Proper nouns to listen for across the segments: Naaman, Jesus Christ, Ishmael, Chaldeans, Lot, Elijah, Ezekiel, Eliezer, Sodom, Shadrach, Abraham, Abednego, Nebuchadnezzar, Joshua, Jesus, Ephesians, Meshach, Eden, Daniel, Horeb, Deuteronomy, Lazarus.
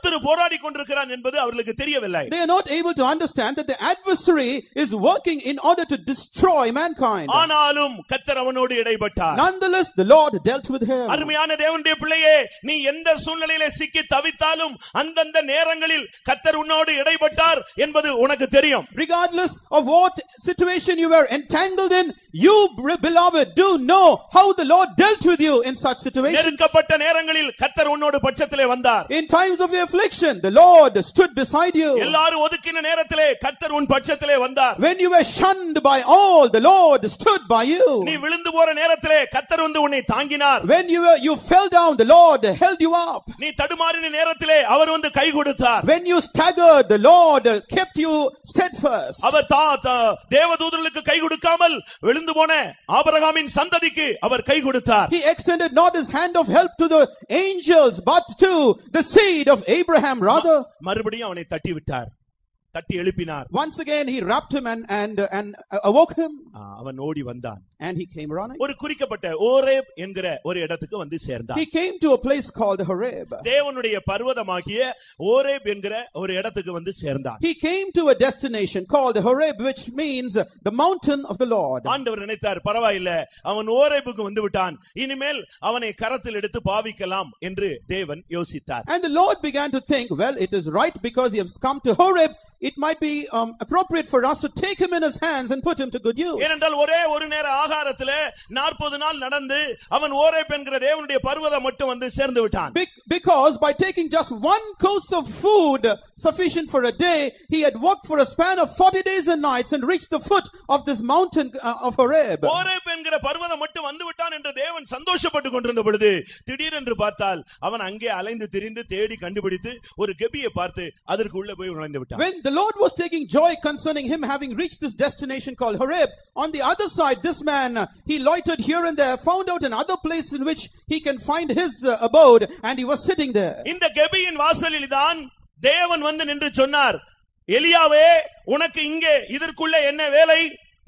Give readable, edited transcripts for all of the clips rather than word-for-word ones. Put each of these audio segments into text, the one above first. சத்துரு போராடி கொண்டிருக்கிறான் என்பது அவர்களுக்கு தெரியவில்லை. They are not able to understand that the adversary is working in order to destroy mankind. ஆனாலும் கர்த்தர் அவனோடு இடைப்பட்டார். Nonetheless the Lord dealt with him. அருமையான தேவனுடைய பிள்ளையே, நீ எந்த சூழ்நிலையிலே சிக்கி தவித்தாலும் அந்தந்த நேரங்களில் கர்த்தர் உன்னோடு இடைப்பட்டார் என்பது உனக்கு தெரியும். Regardless of what situation you were entangled in, you beloved do know how the Lord dealt with you in such situations. நெருக்கப்பட்ட நேரங்களில் கர்த்தர் உன்னோடு பட்சத்திலே வந்தார். In times of your affliction, the Lord stood beside you. எல்லாரும் ஒதுக்கின நேரத்திலே கர்த்தர் உன் பட்சத்திலே வந்தார். When you were shunned by all, the Lord stood by you. நீ விழுந்து போற நேரத்திலே கர்த்தர் வந்து உன்னை தாங்கினார். When you fell down, the Lord held you up. நீ தடுமாறின நேரத்திலே அவர் வந்து கை கொடுத்தார். When you staggered, the Lord kept you steadfast. அவர் தேவதூதர்களுக்கு கை கொடுக்காமல் விழுந்து போன ஆபிரகாமின் சந்ததிக்கு அவர் கை கொடுத்தார். He extended not his hand of help to the angels but to the seed of Abraham rather. மறுபடியும் அவனை தட்டி விட்டார். தட்டி எழுப்பினார். Once again he wrapped him and awoke him. அவன் ஓடி வந்தான். And he came running. ஒரு குறிக்கப்பட்ட ஹோரேப் என்கிற ஒரு இடத்துக்கு வந்து சேர்ந்தான். He came to a place called Horeb. தேவனுடைய பர்வதமாகிய ஹோரேப் என்கிற ஒரு இடத்துக்கு வந்து சேர்ந்தான். He came to a destination called Horeb, which means the mountain of the Lord. ஆண்டவர் நினைத்தார், பரவாயில்லை, அவன் ஹோரேபுக்கு வந்து விட்டான், இனிமேல் அவனை கரத்தில் எடுத்து பாவிக்கலாம் என்று தேவன் யோசித்தார். And the Lord began to think, well, it is right because he has come to Horeb, it might be appropriate for us to take him in his hands and put him to good use. ஏனென்றால் ஒரு நேர ஆகாரத்திலே 40 நாள் நடந்து அவன் Horeb என்கிற தேவனுடைய பர்வதம் மட்டும் வந்து சேர்ந்து விட்டான். Because by taking just one course of food sufficient for a day, he had walked for a span of 40 days and nights and reached the foot of this mountain of Horeb. Horeb என்கிற பர்வதம் மட்டும் வந்து விட்டான் என்று தேவன் சந்தோஷப்பட்டு கொண்டிருந்த பொழுது திடீரென்று பார்த்தால் அவன் அங்கே அலைந்து திரிந்து தேடி கண்டுபிடித்து ஒரு கெபியை பார்த்து அதற்குள்ளே போய் நுழைந்து விட்டான். The Lord was taking joy concerning him having reached this destination called Horeb. On the other side, this man, he loitered here and there, found out another place in which he can find his abode, and he was sitting there. In the Gebiyin vasalilidan devan vandu nindru sonnar, Eliyave unakku inge idhirkulla enna velai,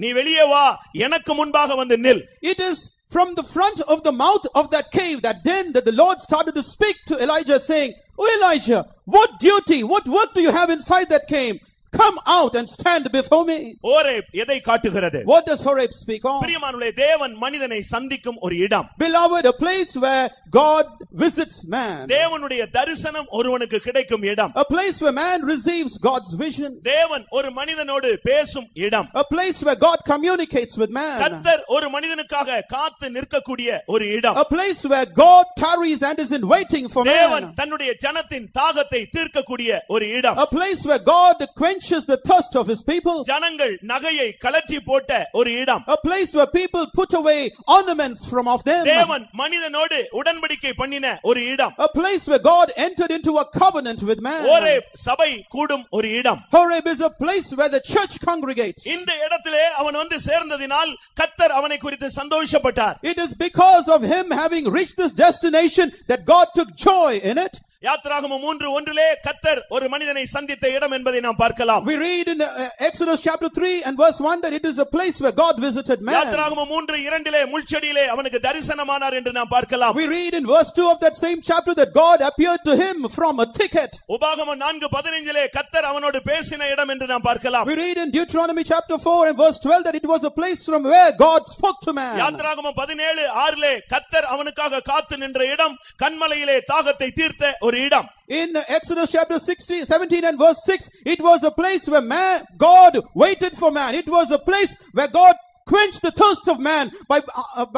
nee veliye va, enakku munbaga vandu nil. It is from the front of the mouth of that cave, that den, that the Lord started to speak to Elijah saying, "Oh Elijah, what duty, what work do you have inside that cave? Come out and stand before me." Horeb எதை காட்டுகிறது? What does Horeb speak on? பிரியமானவர்களே, தேவன் மனிதனை சந்திக்கும் ஒரு இடம். Beloved, a place where God visits man. தேவனுடைய தரிசனம் ஒருவனுக்கு கிடைக்கும் இடம். A place where man receives God's vision. தேவன் ஒரு மனிதனோடு பேசும் இடம். A place where God communicates with man. கர்த்தர் ஒரு மனிதனுக்காக காத்து நிற்கக்கூடிய ஒரு இடம். A place where God tarries and is in waiting for man. தேவன் தன்னுடைய ஜனத்தின் தாகத்தை தீர்க்கக்கூடிய ஒரு இடம். A place where God quenches the thirst of his people. ஜனங்கள் நகையை கலற்றி போட்ட ஒரு இடம். A place where people put away ornaments from off them. தேவன் மனிதனோடு உடன்படிக்கை பண்ணின ஒரு இடம். A place where God entered into a covenant with man. Horeb சபை கூடும் ஒரு இடம். Horeb is a place where the church congregates. இந்த இடத்திலே அவன் வந்து சேர்ந்ததினால் கர்த்தர் அவனை குறித்து சந்தோஷப்பட்டார். It is because of him having reached this destination that God took joy in it. யாத்ராகமம் 3:1 கர்த்தர் ஒரு மனிதனை சந்தித்த இடம் என்பதை நாம் பார்க்கலாம். We read in Exodus chapter 3 and verse 1 that it is a place where God visited man. யாத்ராகமம் 3:2 முள்செடியிலே அவனுக்கு தரிசனமானார் என்று நாம் பார்க்கலாம். We read in verse 2 of that same chapter that God appeared to him from a thicket. உபாகமம் 4:15 கர்த்தர் அவனோடு பேசின இடம் என்று நாம் பார்க்கலாம். We read in Deuteronomy chapter 4 and verse 12 that it was a place from where God spoke to man. யாத்ராகமம் 17:6 கர்த்தர் அவனுக்காக காத்து நின்ற இடம், கன்மலையிலே தாகத்தை தீர்த்த இடம். In Exodus chapter 17 and verse 6, it was a place where man, God waited for man. It was a place where God quenched the thirst of man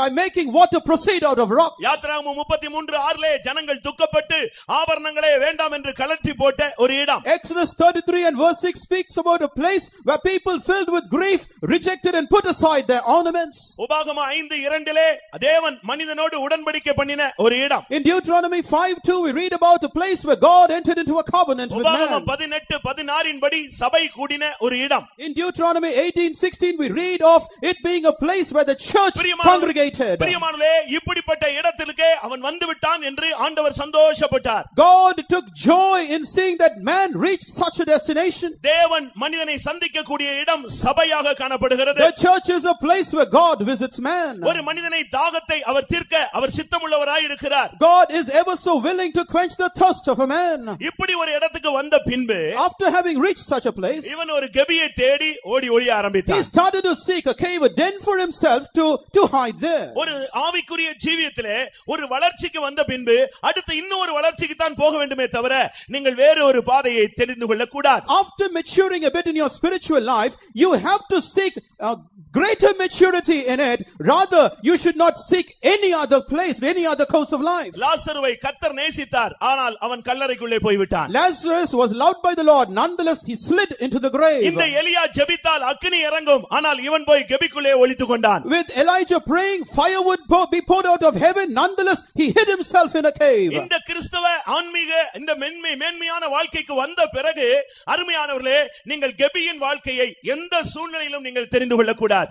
by making water proceed out of rocks. யாத்ராகமம் 33:6 ஜனங்கள் துக்கப்பட்டு ஆபரணங்களே வேண்டாம் என்று கலற்றி போட்ட ஒரு இடம். Exodus 33 and verse 6 speaks about a place where people filled with grief rejected and put aside their ornaments. உபாகமம் 5:2 தேவன் மனிதனோடு உடன்படிக்கை பண்ணின ஒரு இடம். In Deuteronomy 5:2 we read about a place where God entered into a covenant with man. உபாகமம் 18:16 படி சபை கூடின ஒரு இடம். In Deuteronomy 18:16 we read of it being a place where the church congregated. God took joy in seeing that man reached such a destination. The church is a place where God visits man. God is ever so willing to quench the thirst of a man. After having reached such a place, he started to seek a cave, a den for himself to hide there. After maturing a bit in your spiritual life, you have to seek greater maturity in it. Rather, you should not seek any other place, any other course of life. Lazarus was loved by the Lord. Nonetheless, he slid into the grave. With Elijah praying, fire would be poured out of heaven. Nonetheless, he hid himself in a cave.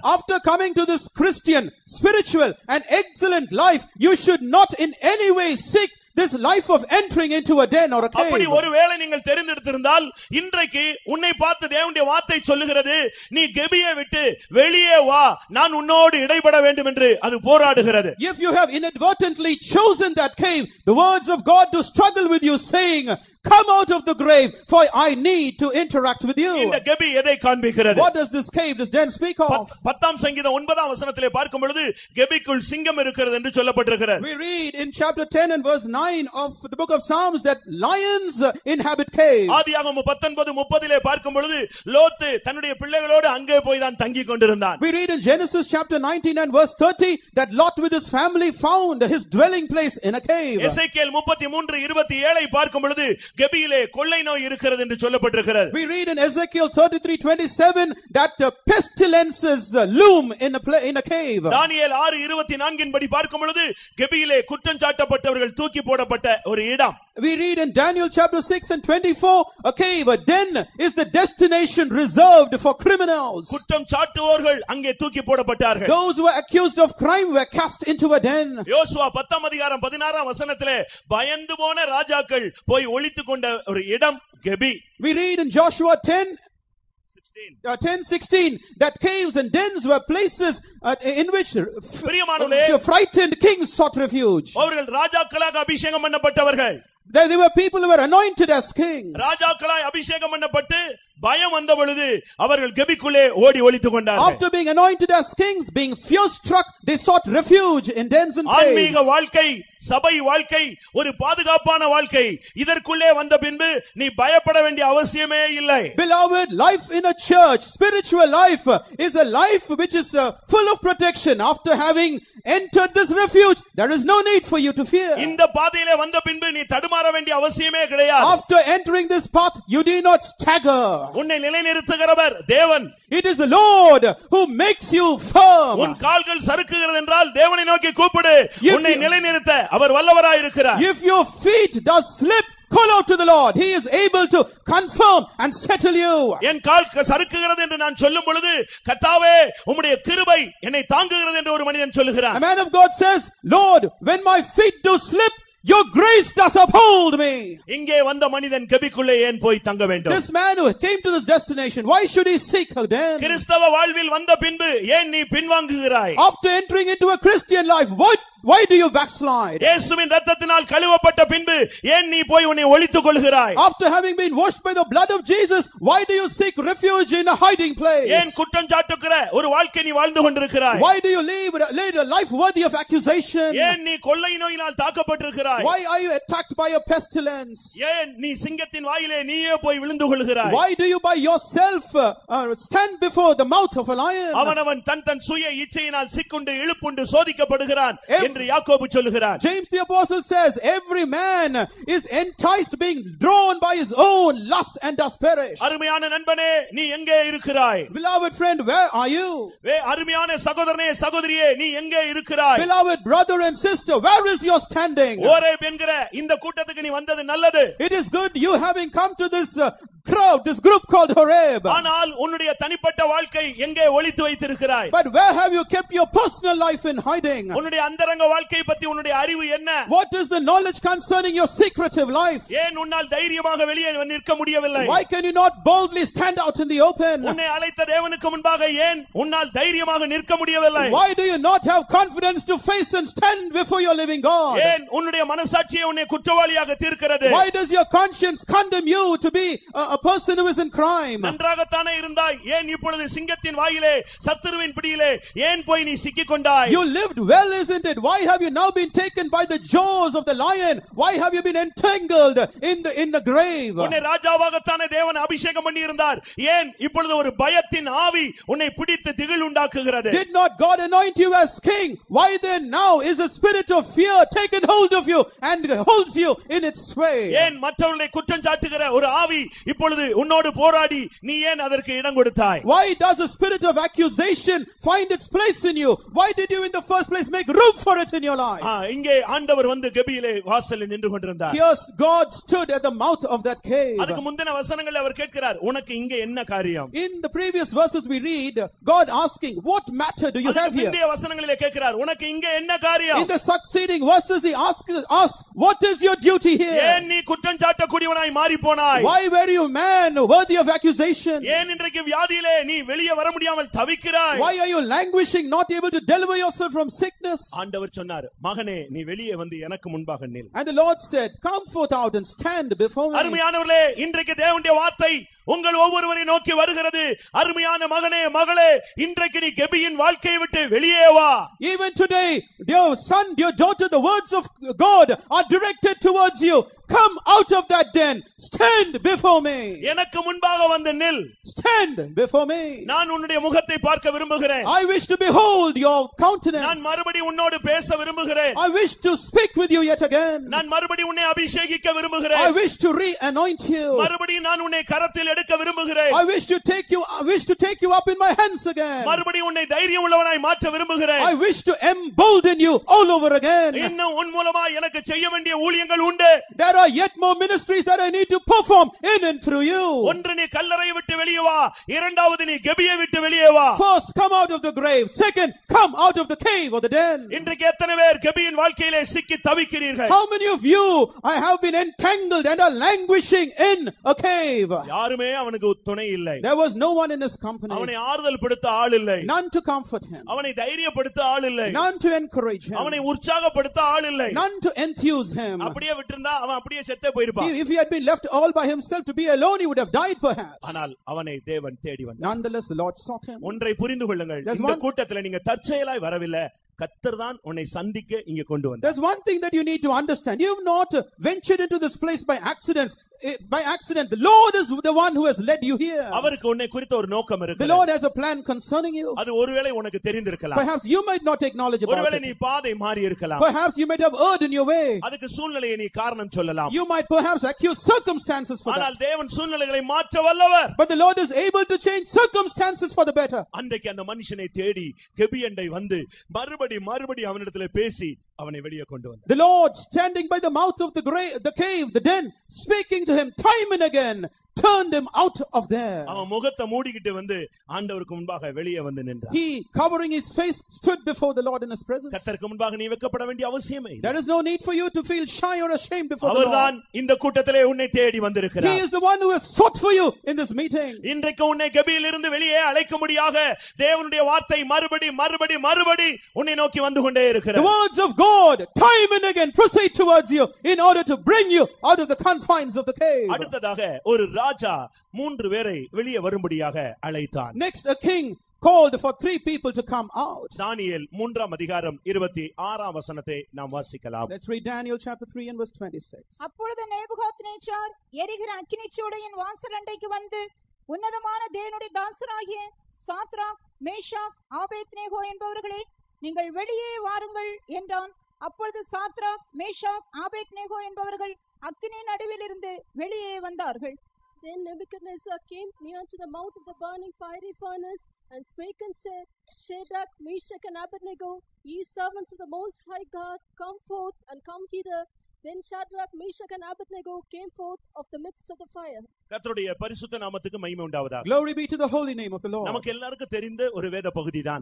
After coming to this Christian, spiritual and excellent life, you should not in any way seek this life of entering into a den or a cave. If you have inadvertently chosen that cave, the words of God to struggle with you, saying, come out of the grave, for I need to interact with you. What does this cave, this den speak of? We read in chapter 10 and verse 9 of the book of Psalms that lions inhabit caves. We read in Genesis chapter 19 and verse 30 that Lot with his family found his dwelling place in a cave. We read in Ezekiel 33:27 that pestilences loom in a cave. We read in Daniel chapter 6 and 24, a cave, a den is the destination reserved for criminals. Those who were accused of crime were cast into a den. We read in Joshua 10:16 that caves and dens were places in which frightened kings sought refuge. There were people who were anointed as kings. After being anointed as kings, being fear struck, they sought refuge in dens and caves. Beloved, life in a church, spiritual life, is a life which is full of protection. After having entered this refuge, there is no need for you to fear. After entering this path, you do not stagger. It is the Lord who makes you firm. If your feet does slip, call out to the Lord. He is able to confirm and settle you. A man of God says, Lord, when my feet do slip, your grace does uphold me. This man who came to this destination, why should he seek a den? After entering into a Christian life, why do you backslide? After having been washed by the blood of Jesus, why do you seek refuge in a hiding place? Why do you lead a life worthy of accusation? Why are you attacked by a pestilence? Why do you by yourself stand before the mouth of a lion? James the Apostle says, every man is enticed, being drawn by his own lust, and does perish. Beloved friend, where are you? Beloved brother and sister, where is your standing? It is good you having come to this crowd, this group called Horeb. But where have you kept your personal life in hiding? What is the knowledge concerning your secretive life? Why can you not boldly stand out in the open? Why do you not have confidence to face and stand before your living God? Why does your conscience condemn you to be a person who is in crime? You lived well, isn't it? Why have you now been taken by the jaws of the lion? Why have you been entangled in the grave? Did not God anoint you as king? Why then now is the spirit of fear taken hold of you and holds you in its sway? Why does the spirit of accusation find its place in you? Why did you in the first place make room for it in your life? Here God stood at the mouth of that cave. In the previous verses we read God asking, what matter do you have here? In the succeeding verses he asks, what is your duty here? Why were you man worthy of accusation? Why are you languishing, not able to deliver yourself from sickness? And the Lord said, come forth out and stand before me. Even today, dear son, dear daughter, the words of God are directed towards you. Come out of that den. Stand before me. Stand before me. I wish to behold your countenance. I wish to speak with you yet again. I wish to re-anoint you. I wish to take you up in my hands again. I wish to embolden you all over again. There are yet more ministries that I need to perform in and through you. First, come out of the grave. Second, come out of the cave or the den. How many of you have been entangled and are languishing in a cave? There was no one in his company. None to comfort him. None to encourage him. None to enthuse him. If he had been left all by himself to be alone, he would have died perhaps. Nonetheless, the Lord sought him. There's one thing that you need to understand. You've not ventured into this place by accident. The Lord is the one who has led you here. The Lord has a plan concerning you. Perhaps you might not take knowledge about it. Perhaps you might have erred in your way. You might perhaps accuse circumstances for that. But the Lord is able to change circumstances for the better. The Lord, standing by the mouth of the cave, the den, speaking to him time and again, turned him out of there. He, covering his face, stood before the Lord in his presence. There is no need for you to feel shy or ashamed before the Lord. He is the one who has sought for you in this meeting. The words of God time and again proceed towards you in order to bring you out of the confines of the cave. Next, a king called for three people to come out. Let's read Daniel chapter 3 and verse 26. Shadrach, Meshach, Abednego என்பவர்களே நீங்கள் வெளியே வாருங்கள் என்றான். அப்பொழுது Shadrach, Meshach, Abednego என்பவர்கள் அக்கினி நடுவிலிருந்து வெளியே வந்தார்கள். Then Nebuchadnezzar came near to the mouth of the burning fiery furnace and spake and said, Shadrach, Meshach and Abednego, ye servants of the Most High God, come forth and come hither. Then Shadrach, Meshach and Abednego came forth of the midst of the fire. Glory be to the holy name of the Lord.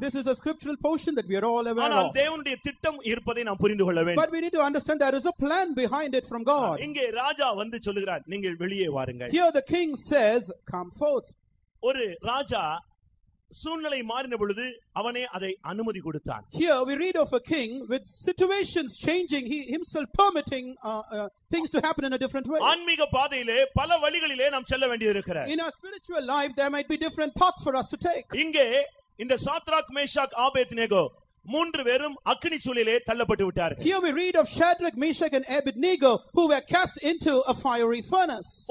This is a scriptural portion that we are all aware of. But we need to understand there is a plan behind it from God. Here the king says, come forth. Here we read of a king with situations changing, he himself permitting things to happen in a different way. In our spiritual life, there might be different paths for us to take. Here we read of Shadrach, Meshach and Abednego who were cast into a fiery furnace.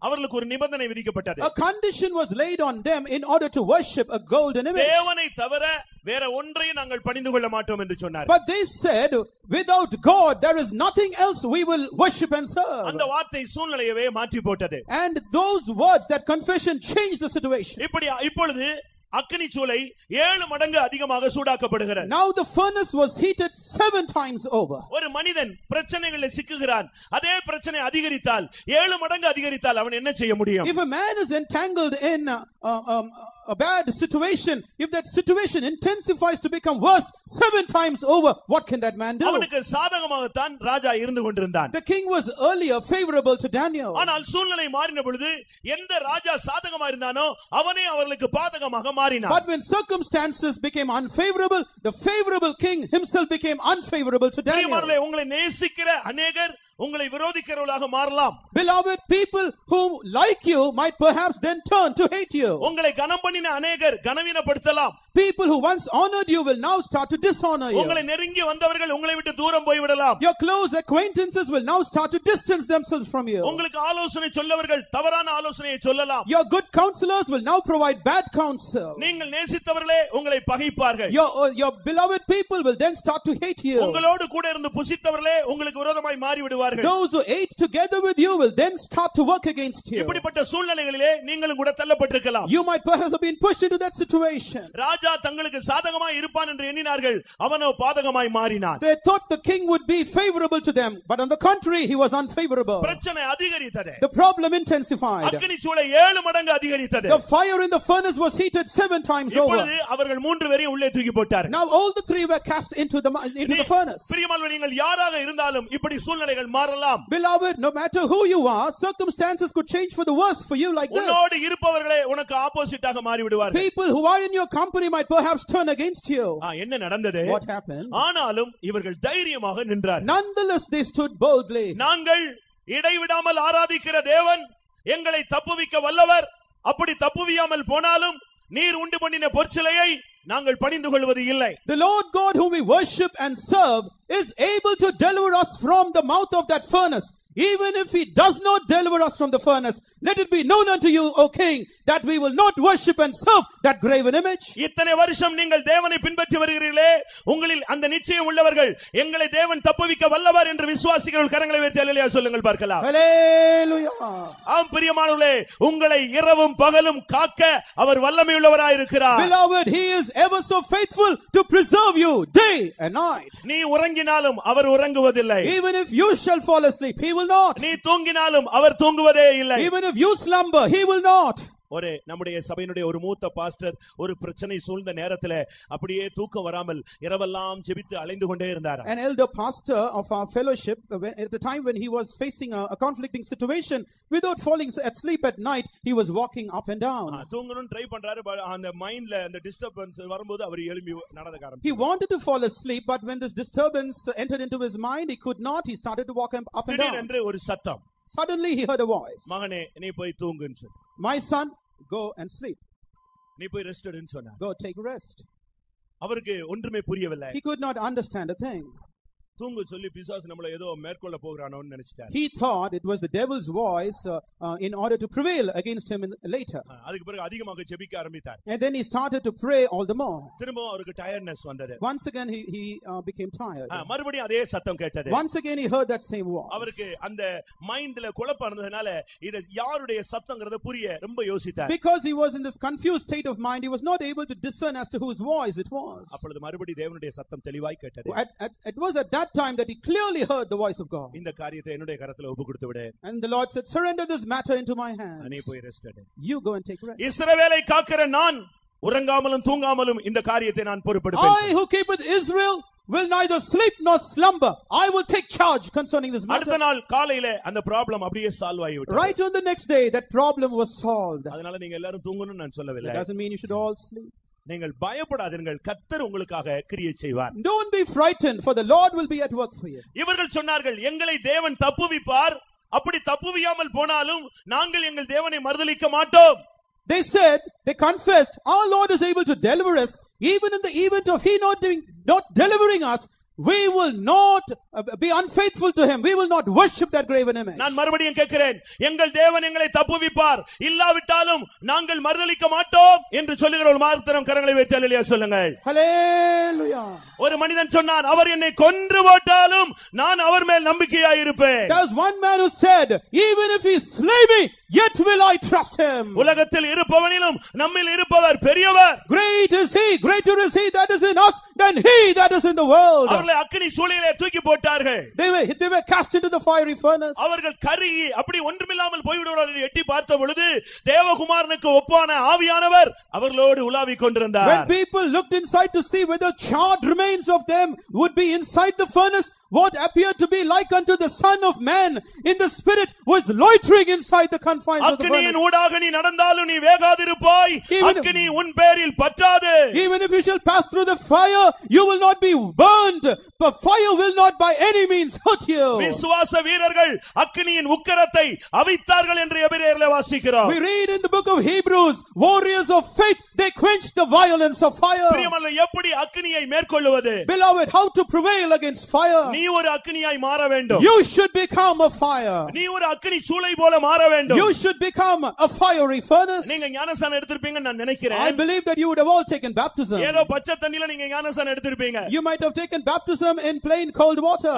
A condition was laid on them in order to worship a golden image. But they said, without God, there is nothing else we will worship and serve. And those words, that confession, changed the situation. Now the furnace was heated 7 times over. If a man is entangled in a bad situation, if that situation intensifies to become worse 7 times over, what can that man do? The king was earlier favorable to Daniel. But when circumstances became unfavorable, the favorable king himself became unfavorable to Daniel. Beloved, people who like you might perhaps then turn to hate you. People who once honored you will now start to dishonor you. Your close acquaintances will now start to distance themselves from you. Your good counselors will now provide bad counsel. Your beloved people will then start to hate you. Those who ate together with you will then start to work against you. You might perhaps have been pushed into that situation. They thought the king would be favorable to them, but on the contrary, he was unfavorable. The problem intensified. The fire in the furnace was heated 7 times over. Now all the 3 were cast into the furnace. Beloved, no matter who you are, circumstances could change for the worse for you like this. People who are in your company might perhaps turn against you. What happened? Nonetheless, they stood boldly. The Lord God whom we worship and serve is able to deliver us from the mouth of that furnace. Even if he does not deliver us from the furnace, let it be known unto you, O king, that we will not worship and serve that graven image. Hallelujah. Beloved, he is ever so faithful to preserve you day and night. Even if you shall fall asleep, he will not. Even if you slumber, he will not. An elder pastor of our fellowship, at the time when he was facing a conflicting situation, without falling asleep at night, he was walking up and down. He wanted to fall asleep, but when this disturbance entered into his mind, he could not. He started to walk up and down. Suddenly he heard a voice. My son, go and sleep. Go take rest. He could not understand a thing. He thought it was the devil's voice in order to prevail against him later. And then he started to pray all the more. Once again he became tired. Once again he heard that same voice. Because he was in this confused state of mind, he was not able to discern as to whose voice it was. It was at that that time that he clearly heard the voice of God. And the Lord said, surrender this matter into my hands. You go and take rest. I who keep with Israel will neither sleep nor slumber. I will take charge concerning this matter. Right on the next day, that problem was solved. That doesn't mean you should all sleep. Don't be frightened, for the Lord will be at work for you. They said, they confessed, our Lord is able to deliver us. Even in the event of he not delivering us, we will not be unfaithful to him. We will not worship that graven image. Hallelujah. There's one man who said, even if he slay me, yet will I trust him. Great is he, greater is he that is in us than he that is in the world. They were cast into the fiery furnace. When people looked inside to see whether charred remains of them would be inside the furnace, what appeared to be like unto the Son of Man in the Spirit was loitering inside the confines of the furnace. Even if you shall pass through the fire, you will not be burnt, but fire will not by any means hurt you. We read in the book of Hebrews, warriors of faith, they quenched the violence of fire. Beloved, how to prevail against fire? You should become a fire. You should become a fiery furnace. I believe that you would have all taken baptism. You might have taken baptism in plain cold water.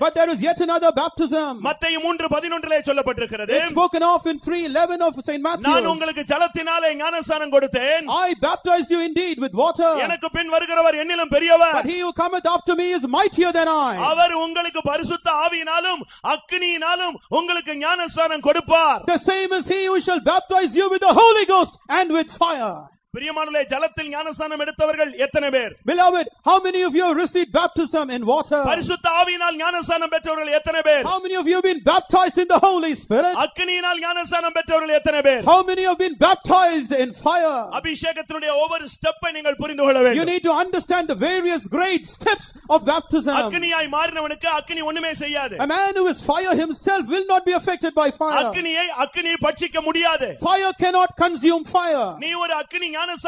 But there is yet another baptism. It's spoken of in 3:11 of St. Matthew. I baptized you indeed with water, but he who cometh after me is mightier than I. The same is he who shall baptize you with the Holy Ghost and with fire. Beloved, how many of you have received baptism in water? How many of you have been baptized in the Holy Spirit? How many have been baptized in fire? You need to understand the various great steps of baptism. A man who is fire himself will not be affected by fire. Fire cannot consume fire. If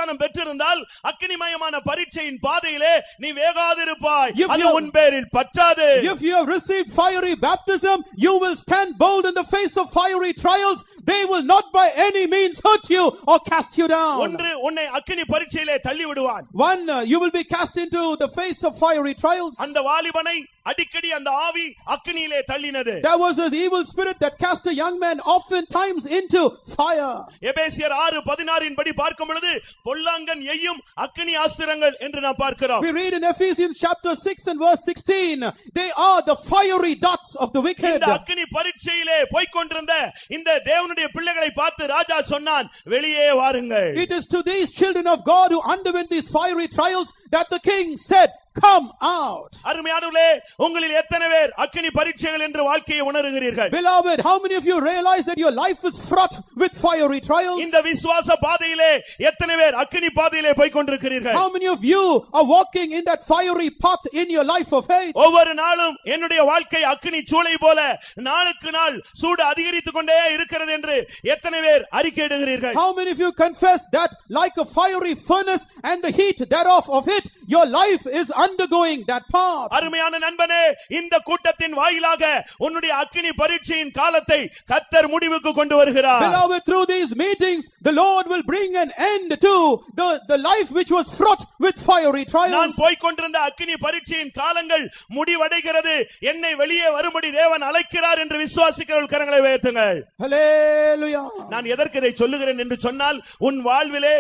you have received fiery baptism, you will stand bold in the face of fiery trials. They will not by any means hurt you or cast you down. You will be cast into the face of fiery trials. There was an evil spirit that cast a young man oftentimes into fire. We read in Ephesians chapter 6 and verse 16, they are the fiery darts of the wicked. It is to these children of God who underwent these fiery trials that the king said, come out. Beloved, how many of you realize that your life is fraught with fiery trials? How many of you are walking in that fiery path in your life of faith? How many of you confess that like a fiery furnace and the heat thereof of it, your life is undergoing that path? Beloved, through these meetings, the Lord will bring an end to the life which was fraught with fiery trials. Hallelujah.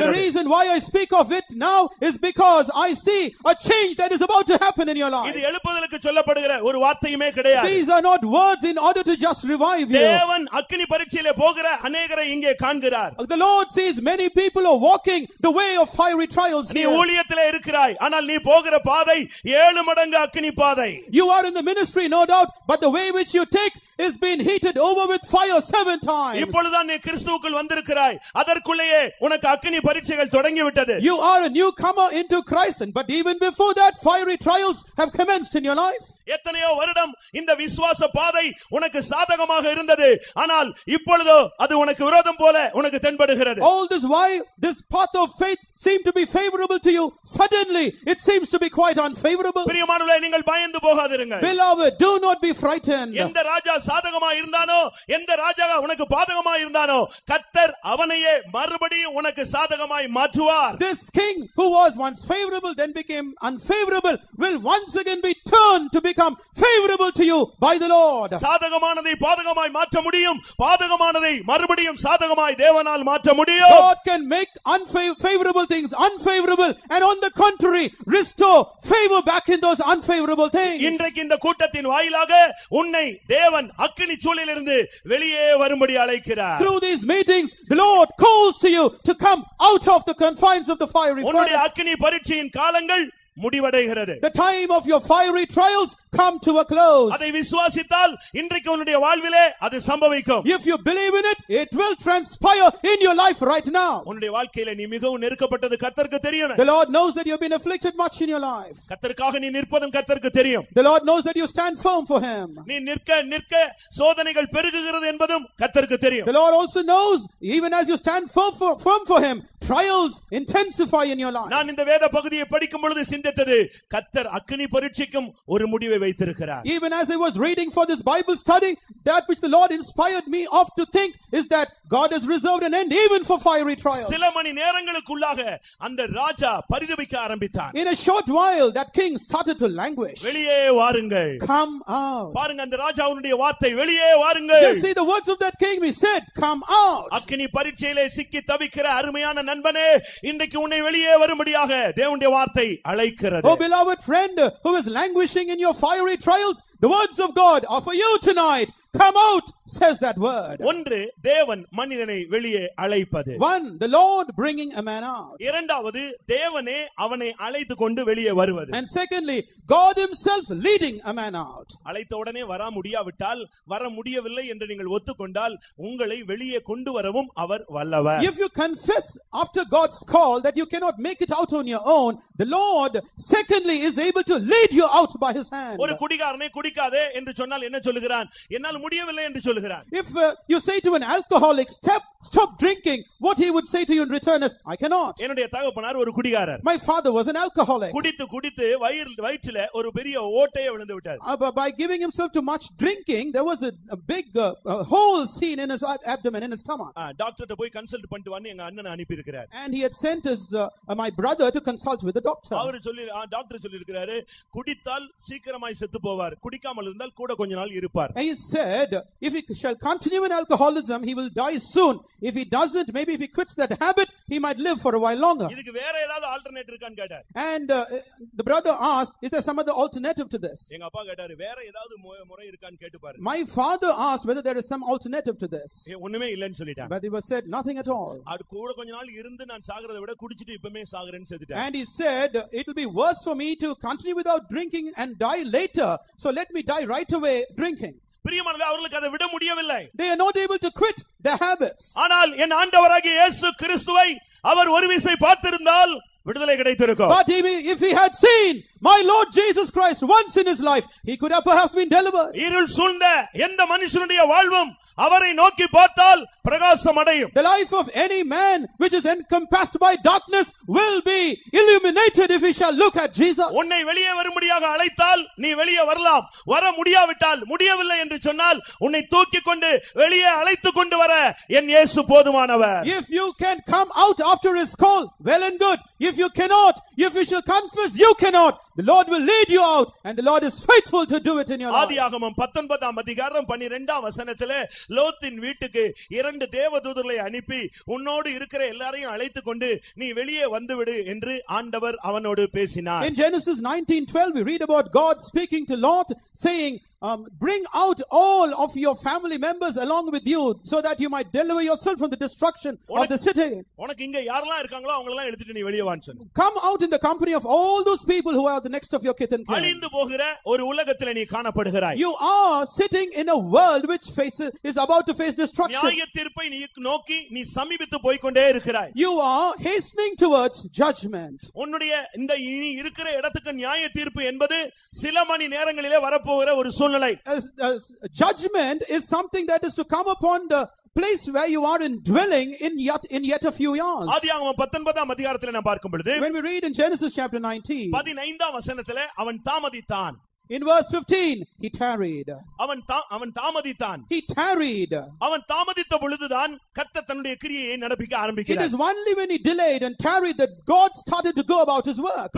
The reason why I speak of it now now is because I see a change that is about to happen in your life. These are not words in order to just revive you. The Lord sees many people are walking the way of fiery trials here. You are in the ministry, no doubt, but the way which you take is being heated over with fire 7 times. You are a newcomer into Christ, but even before that, fiery trials have commenced in your life. All this while, this path of faith seemed to be favorable to you. Suddenly, it seems to be quite unfavorable. Beloved, do not be frightened. This king who was once favorable, then became unfavorable, will once again be turned to become favorable to you by the Lord. God can make favorable things unfavorable, and on the contrary, restore favor back in those unfavorable things. Through these meetings, the Lord calls to you to come out of the confines of the fiery furnace. The time of your fiery trials come to a close. If you believe in it, it will transpire in your life right now. The Lord knows that you have been afflicted much in your life. The Lord knows that you stand firm for Him. The Lord also knows, even as you stand firm for Him, trials intensify in your life. Even as I was reading for this Bible study, that which the Lord inspired me of to think is that God has reserved an end even for fiery trials. In a short while, that king started to languish. Come out. You see the words of that king, he said, come out. Oh beloved friend who is languishing in your fiery trials, the words of God are for you tonight. Come out, says that word. One, the Lord bringing a man out. And secondly, God Himself leading a man out. If you confess after God's call that you cannot make it out on your own, the Lord secondly is able to lead you out by His hand. If you say to an alcoholic, stop drinking, what he would say to you in return is, I cannot. My father was an alcoholic. By giving himself too much drinking, there was a big hole seen in his abdomen, in his stomach. And he had sent his, my brother to consult with the doctor. And he said, if he shall continue in alcoholism, he will die soon. If he doesn't, maybe if he quits that habit, he might live for a while longer. And the brother asked, is there some other alternative to this? My father asked whether there is some alternative to this. But he was said, nothing at all. And he said, it will be worse for me to continue without drinking and die later. So let me die right away drinking. They are not able to quit their habits. But if he had seen my Lord Jesus Christ once in his life, he could have perhaps been delivered. The life of any man which is encompassed by darkness will be illuminated if he shall look at Jesus. If you can come out after his call, well and good. If you cannot, if you shall confess, you cannot. The Lord will lead you out, and the Lord is faithful to do it in your life. ஆதியாகமம் 19ஆம் அதிகாரம் 12ஆம் வசனத்திலே லோத்தின் வீட்டுக்கு இரண்டு தேவதூதர்களை அனுப்பி உன்னோடு இருக்கிற எல்லாரையும் அழைத்துக் கொண்டு நீ வெளியே வந்து விடு என்று ஆண்டவர் அவனோடு பேசினார். In Genesis 19:12 we read about God speaking to Lot saying, bring out all of your family members along with you so that you might deliver yourself from the destruction of the city. Come out in the company of all those people who are the next of your kith and kin. You are sitting in a world which is about to face destruction. You are hastening towards judgment. Judgment is something that is to come upon the place where you are indwelling in yet a few years. When we read in Genesis chapter 19, in verse 15, he tarried. He tarried. It is only when he delayed and tarried that God started to go about his work.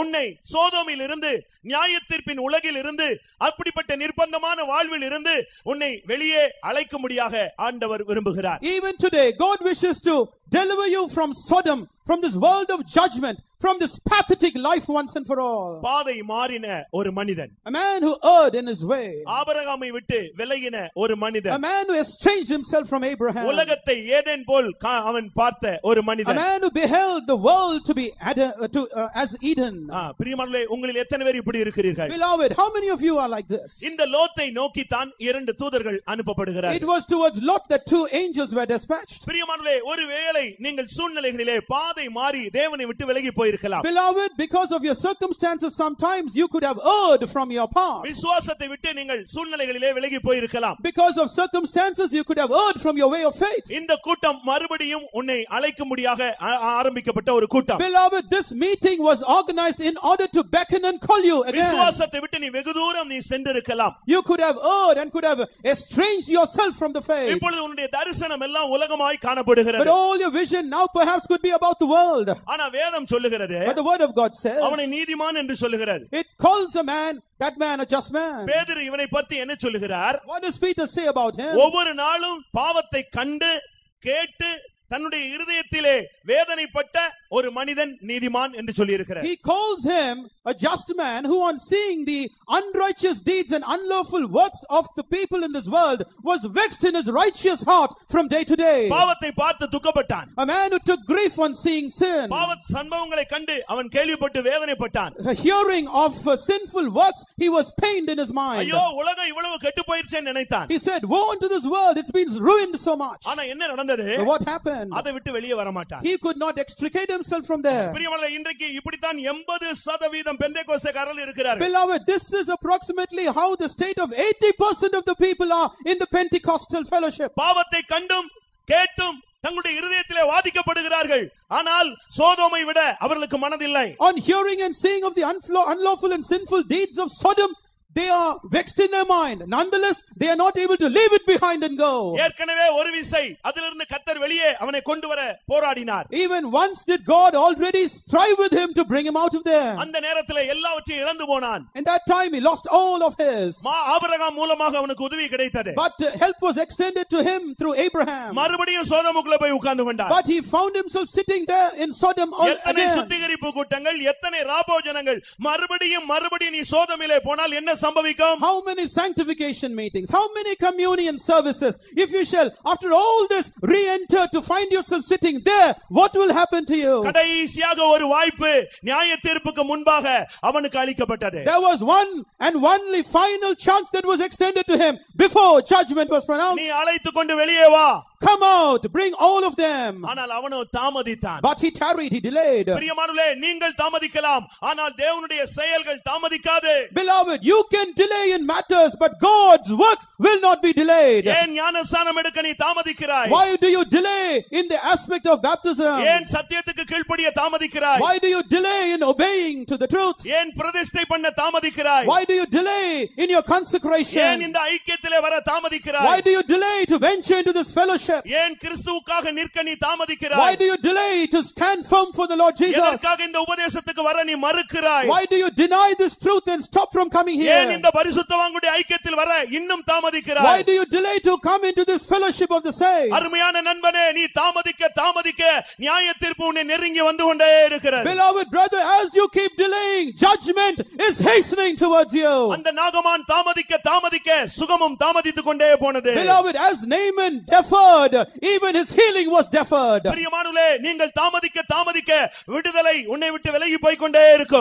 உன்னை சோதோமில் இருந்து நியாயத்தீர்ப்பின் உலகில் இருந்து அப்படிப்பட்ட நிர்பந்தமான வாழ்வில் இருந்து உன்னை வெளியே அழைக்கும்படியாக ஆண்டவர் விரும்புகிறார். Even today God wishes to deliver you from Sodom, from this world of judgment, from this pathetic life once and for all. பாதை மாறின ஒரு மனிதன். A man who erred in his way. ஆபிரகாமை விட்டு விலகின ஒரு மனிதன். A man who estranged himself from Abraham. உலகத்தை Eden போல் அவன் பார்த்த ஒரு மனிதன். A man who beheld the world to be as Eden. பிரியமானவர்களே உங்களில் எத்தனை பேர் இப்படி இருக்கிறீர்கள்? Beloved, how many of you are like this? இந்த லோத்தை நோக்கி தான் இரண்டு தூதர்கள் அனுப்பப்படுகிறார்கள். It was towards Lot that two angels were dispatched. பிரியமானவர்களே ஒருவேளை நீங்கள் சூழ்நிலைகளிலே பாதை மாறி தேவனை விட்டு விலகி போய் Beloved, because of your circumstances, sometimes you could have erred from your path. Because of circumstances, you could have erred from your way of faith. Beloved, this meeting was organized in order to beckon and call you again. You could have erred and could have estranged yourself from the faith. But all your vision now perhaps could be about the world. But the word of God says, it calls a man, that man a just man. What does Peter say about him? He calls him a just man who, on seeing the unrighteous deeds and unlawful works of the people in this world, was vexed in his righteous heart from day to day. A man who took grief on seeing sin. Hearing of sinful works, he was pained in his mind. He said, woe unto this world, it's been ruined so much. But what happened? He could not extricate himself from there. Beloved, this is approximately how the state of 80% of the people are in the Pentecostal fellowship. On hearing and seeing of the unlawful and sinful deeds of Sodom, they are vexed in their mind. Nonetheless, they are not able to leave it behind and go. Even once did God already strive with him to bring him out of there. In that time, he lost all of his. But help was extended to him through Abraham. But he found himself sitting there in Sodom again. How many sanctification meetings, how many communion services, if you shall after all this re-enter to find yourself sitting there, what will happen to you? There was one and only final chance that was extended to him before judgment was pronounced. Come out, bring all of them. But he tarried, he delayed. Beloved, you can delay in matters, but God's work will not be delayed. Why do you delay in the aspect of baptism? Why do you delay in obeying to the truth? Why do you delay in your consecration? Why do you delay to venture into this fellowship? accept? Why do you delay to stand firm for the Lord Jesus? Why do you deny this truth and stop from coming here? Why do you delay to come into this fellowship of the saints? Beloved brother, as you keep delaying, judgment is hastening towards you. Beloved, as Naaman deferred, even his healing was deferred.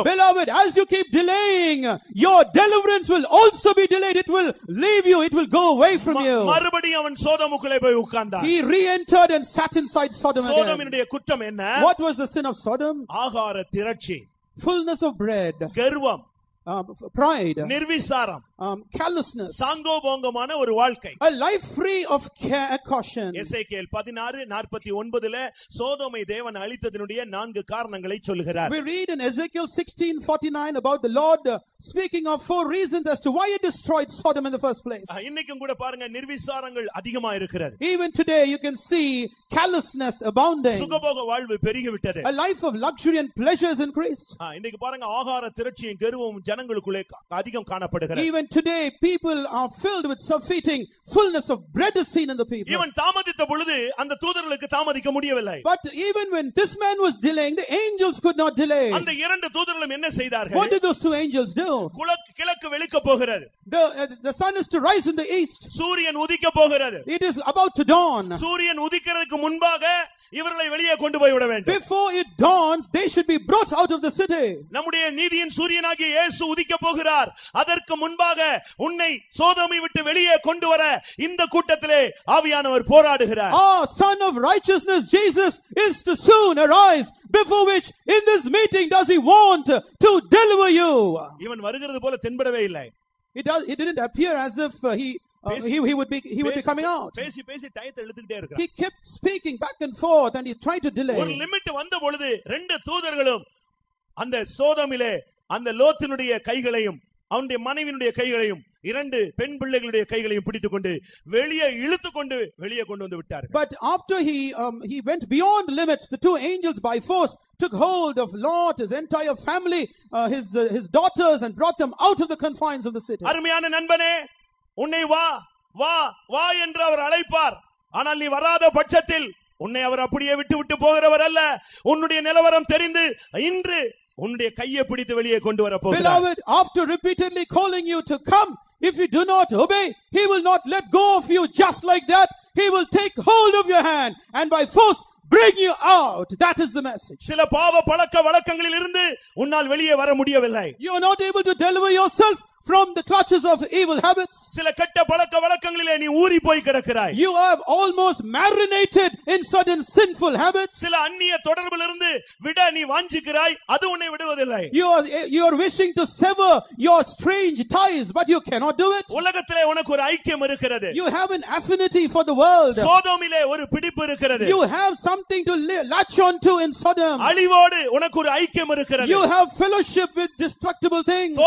Beloved, as you keep delaying, your deliverance will also be delayed. It will leave you. It will go away from you. He re-entered and sat inside Sodom again. What was the sin of Sodom? Fullness of bread. Pride. Callousness. A life free of care, caution. We read in Ezekiel 16:49 about the Lord speaking of four reasons as to why he destroyed Sodom in the first place. Even today you can see callousness abounding. A life of luxury and pleasure is increased. Even today, people are filled with self-eating. Fullness of bread is seen in the people. But even when this man was delaying, the angels could not delay. What did those two angels do? The sun is to rise in the east. It is about to dawn. Before it dawns, they should be brought out of the city. Ah, Son of Righteousness, Jesus is to soon arise, before which in this meeting does he want to deliver you. It didn't appear as if he would be coming out. He kept speaking back and forth, and he tried to delay. But after he went beyond limits, the two angels by force took hold of Lot, his entire family, his daughters, and brought them out of the confines of the city. Beloved, after repeatedly calling you to come, if you do not obey, he will not let go of you just like that. He will take hold of your hand and by force bring you out. That is the message. You are not able to deliver yourself from the clutches of evil habits. You have almost marinated in certain sinful habits. You are wishing to sever your strange ties, but you cannot do it. You have an affinity for the world. You have something to latch on to in Sodom. You have fellowship with destructible things.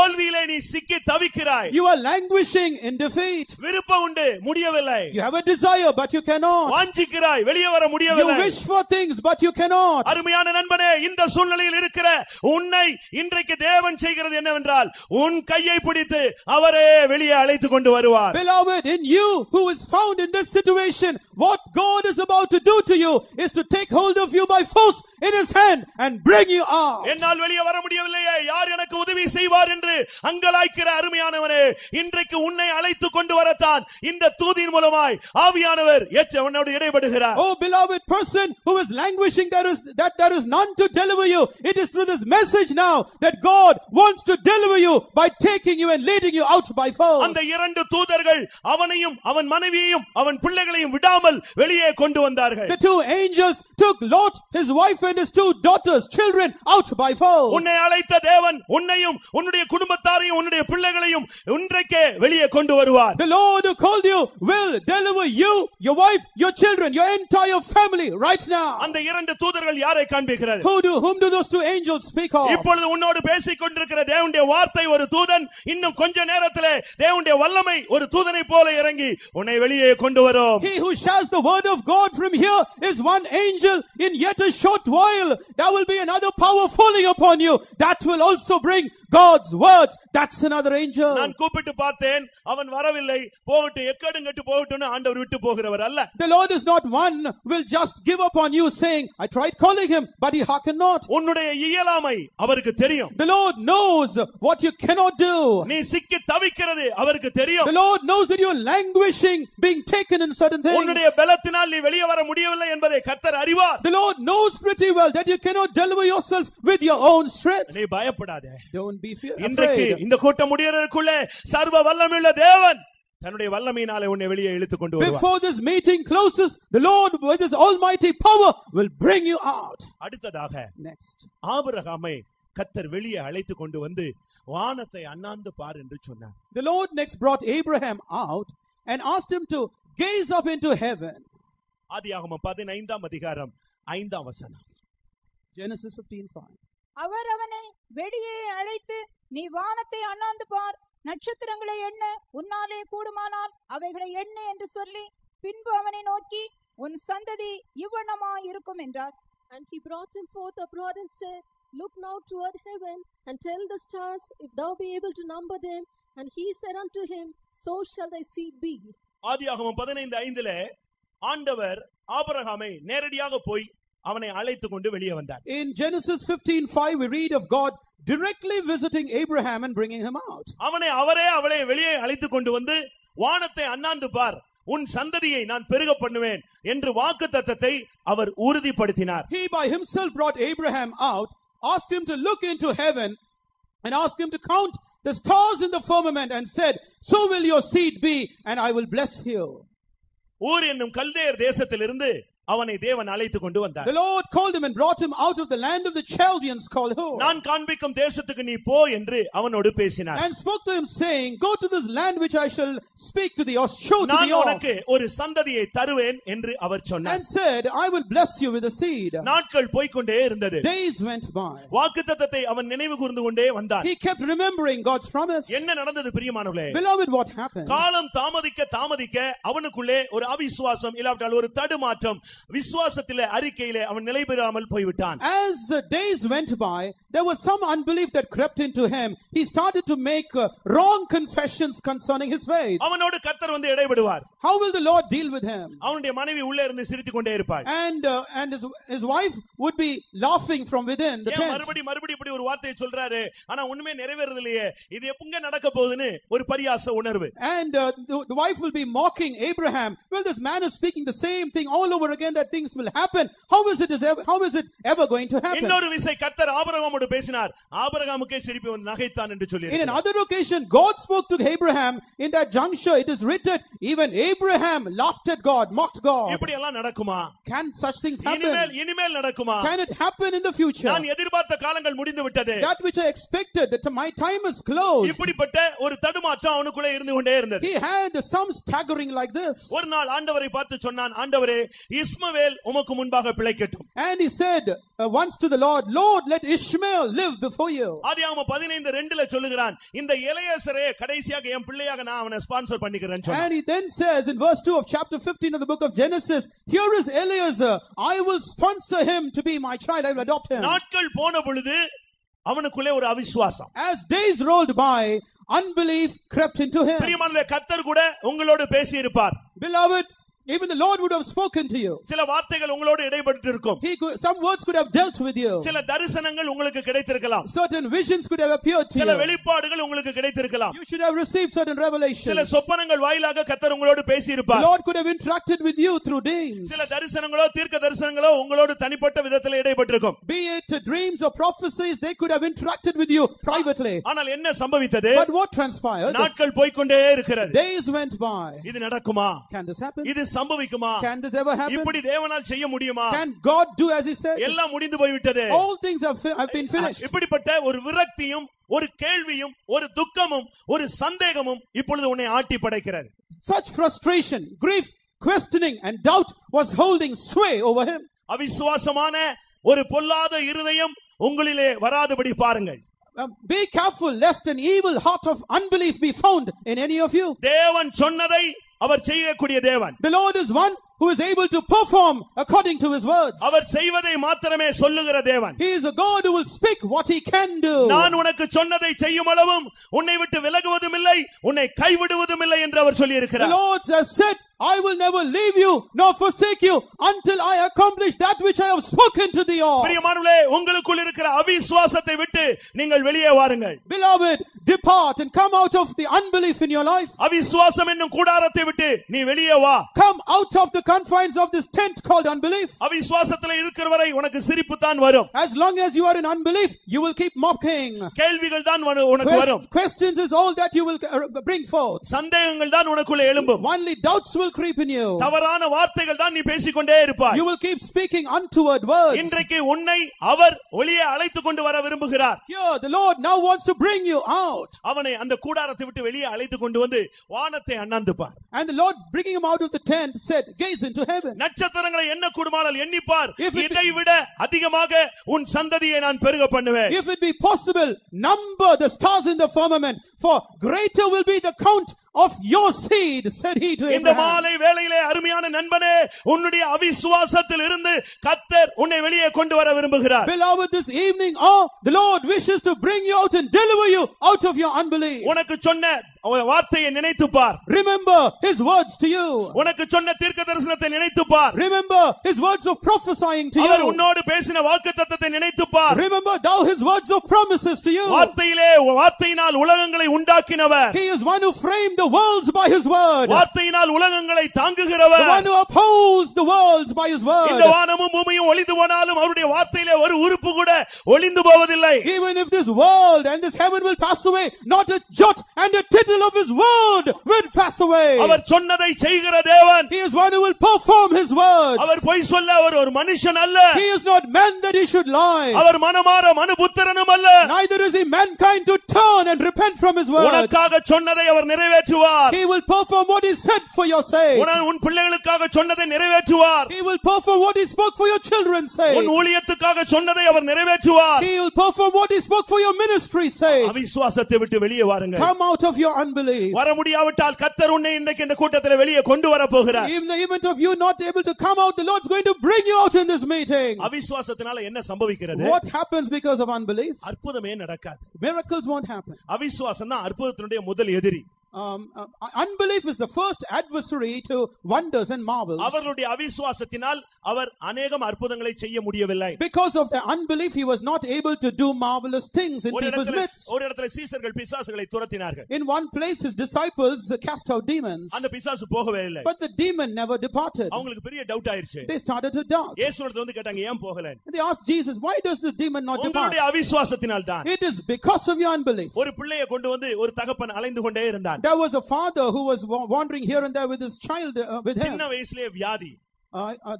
You are languishing in defeat. You have a desire, but you cannot. You wish for things, but you cannot. Beloved, in you who is found in this situation, what God is about to do to you is to take hold of you by force in his hand and bring you out. Oh, beloved person who is languishing, there is none to deliver you. It is through this message now that God wants to deliver you by taking you and leading you out by force. The two angels took Lot, his wife, and his two daughters, children, out by force. The Lord who called you you will deliver you, your wife, your children, your entire family right now. அந்த இரண்டு தூதர்கள் யாரை காண்பிக்கிறார்கள்? Whom do those two angels speak of? இப்பொழுது உன்னோடு பேசிக்கொண்டிருக்கிற தேவனுடைய வார்த்தை ஒரு தூதன், இன்னும் கொஞ்ச நேரத்திலே தேவனுடைய வல்லமை ஒரு தூதனை போல இறங்கி உன்னை வெளியே கொண்டு வரும். He who shares the word of God from here is one angel. In yet a short while there will be another power falling upon you that will also bring God's words. That's another angel. நான் கூப்பிட்டு பார்த்தேன், அவன் வரவில்லை. போகட்டு எக்கடுங்கட்டு போகட்டுன்னு ஆண்டவர் விட்டு போகிறவர் அல்ல. The Lord is not one will just give up on you saying, I tried calling him but he hearkened not. உன்னுடைய இயலாமை அவருக்கு தெரியும். The Lord knows what you cannot do. நீ சிக்கி தவிக்கிறது அவருக்கு தெரியும். The Lord knows that you are languishing, being taken in certain things. உன்னுடைய பலத்தினால் நீ வெளியே வர முடியவில்லை என்பதை கர்த்தர் அறிவார். The Lord knows pretty well that you cannot deliver yourself with your own strength. நீ பயப்படாதே. Don't be afraid. இந்த கூட்டம் முடியறதுக்குள்ளே சர்வ வல்லமையுள்ள தேவன் தன்னுடைய வல்லமையினாலே உன்னை வெளியே இழுத்து கொண்டு வருவார். Before this meeting closes, the Lord with his almighty power will bring you out. அடுத்ததாக next ஆபிரகாமை கர்த்தர் வெளியே அழைத்து கொண்டு வந்து வானத்தை அண்ணாந்து பார் என்று சொன்னார். The Lord next brought Abraham out and asked him to gaze up into heaven. ஆதியாகமம் 15ஆம் அதிகாரம் 5ஆம் வசனம். Genesis 15:5. அவர் அவனை வெளியே அழைத்து நீ வானத்தை அண்ணாந்து பார், நட்சத்திரங்களை எண்ண, உன்னாலே கூடுமானால் அவைகளை எண்ண என்று சொல்லி, பின்பு அவனை நோக்கி உன் சந்ததி இவ்வண்ணமாய் இருக்கும் என்றார். And he brought him forth abroad and said, Look now toward heaven and tell the stars if thou be able to number them. And he said unto him, So shall thy seed be. ஆதியாகமம் 15:5 ஆண்டவர் ஆபிரகாமை நேரடியாக போய் அவனை அழைத்து கொண்டு வெளியே வந்தார். In Genesis 15:5 we read of God directly visiting Abraham and bringing him out. அவனை அவளை வெளியே அழைத்து கொண்டு வந்து வானத்தை அண்ணாந்து பார், உன் சந்ததியை நான் பெருக பண்ணுவேன் என்று வாக்குத்தத்தத்தை அவர் உறுதிப்படுத்தினார். He by himself brought Abraham out, asked him to look into heaven and asked him to count the stars in the firmament and said, So will your seed be and I will bless you. ஊர் என்னும் கல்தேயர் தேசத்திலிருந்து அவனை தேவன் அழைத்து கொண்டு வந்தார். The Lord called him and brought him out of the land of the Chaldeans called Horeb. நான் காண்பிக்கும் தேசத்துக்கு நீ போ என்று அவனோடு பேசினார். And spoke to him saying, Go to this land which I shall speak to thee or show to thee. நான் உனக்கு ஒரு சந்ததியை தருவேன் என்று அவர் சொன்னார். And said, I will bless you with a seed. நாட்கள் போய் கொண்டே இருந்தது. Days went by. வாக்குத்தத்தத்தை அவன் நினைவுகூர்ந்து கொண்டே வந்தான். He kept remembering God's promise. என்ன நடந்தது பிரியமானவர்களே? Beloved, what happened? காலம் தாமதிக்க அவனுக்குள்ளே ஒரு அவிசுவாசம் இல்லாவிட்டால் ஒரு தடுமாற்றம் விசுவாசத்திலே அறிக்கையிலே அவன் நிலைபெறாமல் போய் விட்டான். As the days went by there was some unbelief that crept into him. He started to make wrong confessions concerning his faith. அவனோடு கர்த்தர் வந்து இடைபடுவார். How will the Lord deal with him? அவனுடைய மனைவி உள்ளே இருந்து சிரித்துக் கொண்டே இருப்பாள். And his wife would be laughing from within the tent. மறுபடி இப்படி ஒரு வார்த்தையை சொல்றாரு, ஆனா உண்மை நிறைவேறது இல்லையே, இது எப்பங்க நடக்க போகுதுன்னு ஒரு பரியாச உணர்வு. And the wife will be mocking Abraham. Well, this man is speaking the same thing all over again that things will happen. How is it ever going to happen? இன்னொரு விசை கர்த்தர் ஆபிரகாமோடு பேசினார். ஆபிரகாமுக்கே சிரிப்பு வந்து நகைத்தான் என்று சொல்லியிருக்கிறார். In another occasion God spoke to Abraham. In that juncture it is written, even Abraham laughed at God, mocked God. இப்படி எல்லாம் நடக்குமா? Can such things happen? இனிமேல் நடக்குமா? Can it happen in the future? நான் எதிர்பார்த்த காலங்கள் முடிந்து விட்டது. That which I expected, that my time is closed. இப்படிப்பட்ட ஒரு தடுமாற்றம் அவனுக்குள்ளே இருந்து கொண்டே இருந்தது. He had some staggering like this. ஒரு நாள் ஆண்டவரை பார்த்து சொன்னான், ஆண்டவரே Ishmael உமக்கு முன்பாக பிழைக்கட்டும். And he said once to the Lord, Lord, let Ishmael live before you. ஆதியாகமம் 15:2 சொல்லுகிறான், இந்த எலியேசரே கடைசியாக என் பிள்ளையாக நான் அவனை ஸ்பான்சர் பண்ணிக்கிறேன் சொன்னான். And he then says in verse 2 of chapter 15 of the book of Genesis, here is Eliezer, I will sponsor him to be my child, I will adopt him. நாட்கள் போன பொழுது அவனுக்குள்ளே ஒரு அவிசுவாசம். As days rolled by unbelief crept into him. பிரியமானவர்களே, கர்த்தர் கூட உங்களோடு பேசி இருப்பார். Beloved, even the Lord would have spoken to you. சில வார்த்தைகள் உங்களோடு இடைபட்டிருக்கும். Some words could have dealt with you. சில தரிசனங்கள் உங்களுக்கு கிடைத்திருக்கலாம். Certain visions could have appeared to you. சில வெளிப்பாடுகள் உங்களுக்கு கிடைத்திருக்கலாம். You should have received certain revelations. சில சொப்பனங்கள் வாயிலாக கர்த்தர் உங்களோடு பேசி இருப்பார். The Lord could have interacted with you through dreams. சில தரிசனங்களோ தீர்க்க தரிசனங்களோ உங்களோடு தனிப்பட்ட விதத்தில் இடைபட்டிருக்கும். Be it dreams or prophecies, they could have interacted with you privately. ஆனால் என்ன சம்பவித்தது? But what transpired? நாட்கள் போய் கொண்டே இருக்கிறது. Days went by. இது நடக்குமா? Can this happen? சம்பவிக்குமா? Can this ever happen? இப்படி தேவனால் செய்ய முடியுமா? Can God do as he said? எல்லாம் முடிந்து போய் விட்டது. All things have been finished. இப்படிப்பட்ட ஒரு விரக்தியும் ஒரு கேள்வியும் ஒரு துக்கமும் ஒரு சந்தேகமும் இப்பொழுது உன்னை ஆட்டி படைக்கிறது. Such frustration, grief, questioning and doubt was holding sway over him. அவிசுவாசமான ஒரு பொல்லாத இருதயம் உங்களிலே வராதபடி பாருங்கள். Be careful lest an evil heart of unbelief be found in any of you. தேவன் சொன்னதை அவர் செய்யக்கூடிய தேவன். The Lord is one who is able to perform according to his words. அவர் செய்வதை மாத்திரமே சொல்லுகிற தேவன். He is a God who will speak what he can do. நான் உனக்கு சொன்னதை செய்யுமளவும் உன்னை விட்டு விலகுவதும் இல்லை உன்னை கைவிடுவதும் இல்லை என்று அவர் சொல்லி இருக்கிறார். The Lord has said, I will never leave you nor forsake you until I accomplish that which I have spoken to thee of. பிரியமானவர்களே உங்களுக்குள் இருக்கிற அவிசுவாசத்தை விட்டு நீங்கள் வெளியே வாருங்கள். Beloved, depart and come out of the unbelief in your life. அவிசுவாசம் என்னும் கூடாரத்தை விட்டு நீ வெளியே வா. Come out of the confines of this tent called unbelief. அவிசுவாசத்திலே இருக்கிற வரை உனக்கு சிரிப்பு தான் வரும். As long as you are in unbelief, you will keep mocking. கேள்விகள் தான் உனக்கு வரும். Questions is all that you will bring forth. சந்தேகங்கள் தான் உனக்குள்ளே எழும்பும். Only doubts will creep in you. தவறான வார்த்தைகள் தான் நீ பேசிக்கொண்டே இருப்பாய். You will keep speaking untoward words. இன்றைக்கு உன்னை அவர் ஒளியே அழைத்துக் கொண்டு வர விரும்புகிறார். Here the Lord now wants to bring you out. அவனை அந்த கூடாரத்தை விட்டு வெளியே அழைத்துக் கொண்டு வந்து வானத்தை அண்ணாந்து பார். And the Lord bringing him out of the tent said, gaze into heaven. நட்சத்திரங்களை எண்ண கூடுமானால் எண்ணி பார். இதைவிட அதிகமாக உன் சந்ததியை நான் பெருக பண்ணுவேன். If it be possible, number the stars in the firmament, for greater will be the count of your seed, said he to Abraham. இந்த மாலை வேளையிலே அருமையான நண்பனே உன்னுடைய அவிசுவாசத்தில் இருந்து கர்த்தர் உன்னை வெளியே கொண்டு வர விரும்புகிறார். Beloved, this evening the Lord wishes to bring you out and deliver you out of your unbelief. உனக்கு சொன்ன வார்த்தையை நினைத்து பார். Remember his words to you. உனக்கு சொன்ன தீர்க்கதரிசனத்தை நினைத்து பார். Remember his words of prophesying to you. அவர் உன்னோடு பேசின வாக்குத்தத்தத்தை நினைத்து பார். Remember thou his words of promises to you. வார்த்தையிலே வார்த்தையினால் உலகங்களை உண்டாக்கினவர். He is one who framed the worlds by his word. வார்த்தையினால் உலகங்களை தாங்குகிறவர். The one who upholds the worlds by his word. இந்த வானமும் பூமியும் ஒளிந்து போனாலும் அவருடைய வார்த்தையிலே ஒரு உறுப்பு கூட ஒளிந்து போவதில்லை. Even if this world and this heaven will pass away, not a jot and a tittle of his word will pass away. அவர் சொன்னதை செய்கிற தேவன். He is one who will perform his words. அவர் போய் சொல்ல அவர் ஒரு மனுஷன் அல்ல. He is not man that he should lie. அவர் மனமாற மனுபுத்திரனும் அல்ல. Neither is he mankind to turn and repent from his words. உனக்காக சொன்னதை அவர் நிறைவேற்றுவார். He will perform what he said for your sake. உன் பிள்ளைகளுக்காக சொன்னதை நிறைவேற்றுவார். He will perform what he spoke for your children's sake. உன் ஊழியத்துக்காக சொன்னதை அவர் நிறைவேற்றுவார். He will perform what he spoke for your ministry's sake. அவிசுவாசத்தை விட்டு வெளியே வாருங்கள். Come out of your unbelief. வர முடியாவிட்டால் கர்த்தர் உன்னை இன்றைக்கு இந்த கூட்டத்திலே வெளியே கொண்டு வர போகிறார். In the event of you not able to come out, the Lord is going to bring you out in this meeting. அவிசுவாசத்தினால என்ன சம்பவிக்கிறது? What happens because of unbelief? அற்புதமே நடக்காது. Miracles won't happen. அவிசுவாசம் தான் அற்புதத்தினுடைய முதல் எதிரி. Unbelief is the first adversary to wonders and marvels. அவருடைய அவிசுவாசத்தினால் அவர் அநேகம் அற்புதங்களை செய்ய முடியவில்லை. Because of their unbelief he was not able to do marvelous things in people's midst. ஒரு இடத்திலே சீசர்கள் பிசாசுகளை துரத்தினார்கள். In one place his disciples cast out demons. அந்த பிசாசு போகவே இல்லை. But the demon never departed. அவங்களுக்கு பெரிய டவுட் ஆயிருச்சு. They started to doubt. இயேசுவிடம் வந்து கேட்டாங்க ஏன் போகல? They asked Jesus, why does this demon not depart? உங்களுடைய அவிசுவாசத்தினால் தான். It is because of your unbelief. ஒரு பிள்ளையை கொண்டு வந்து ஒரு தகப்பன் அலைந்து கொண்டே இருந்தார். There was a father who was wandering here and there with his child with him. சின்ன வயசிலே வியாதி.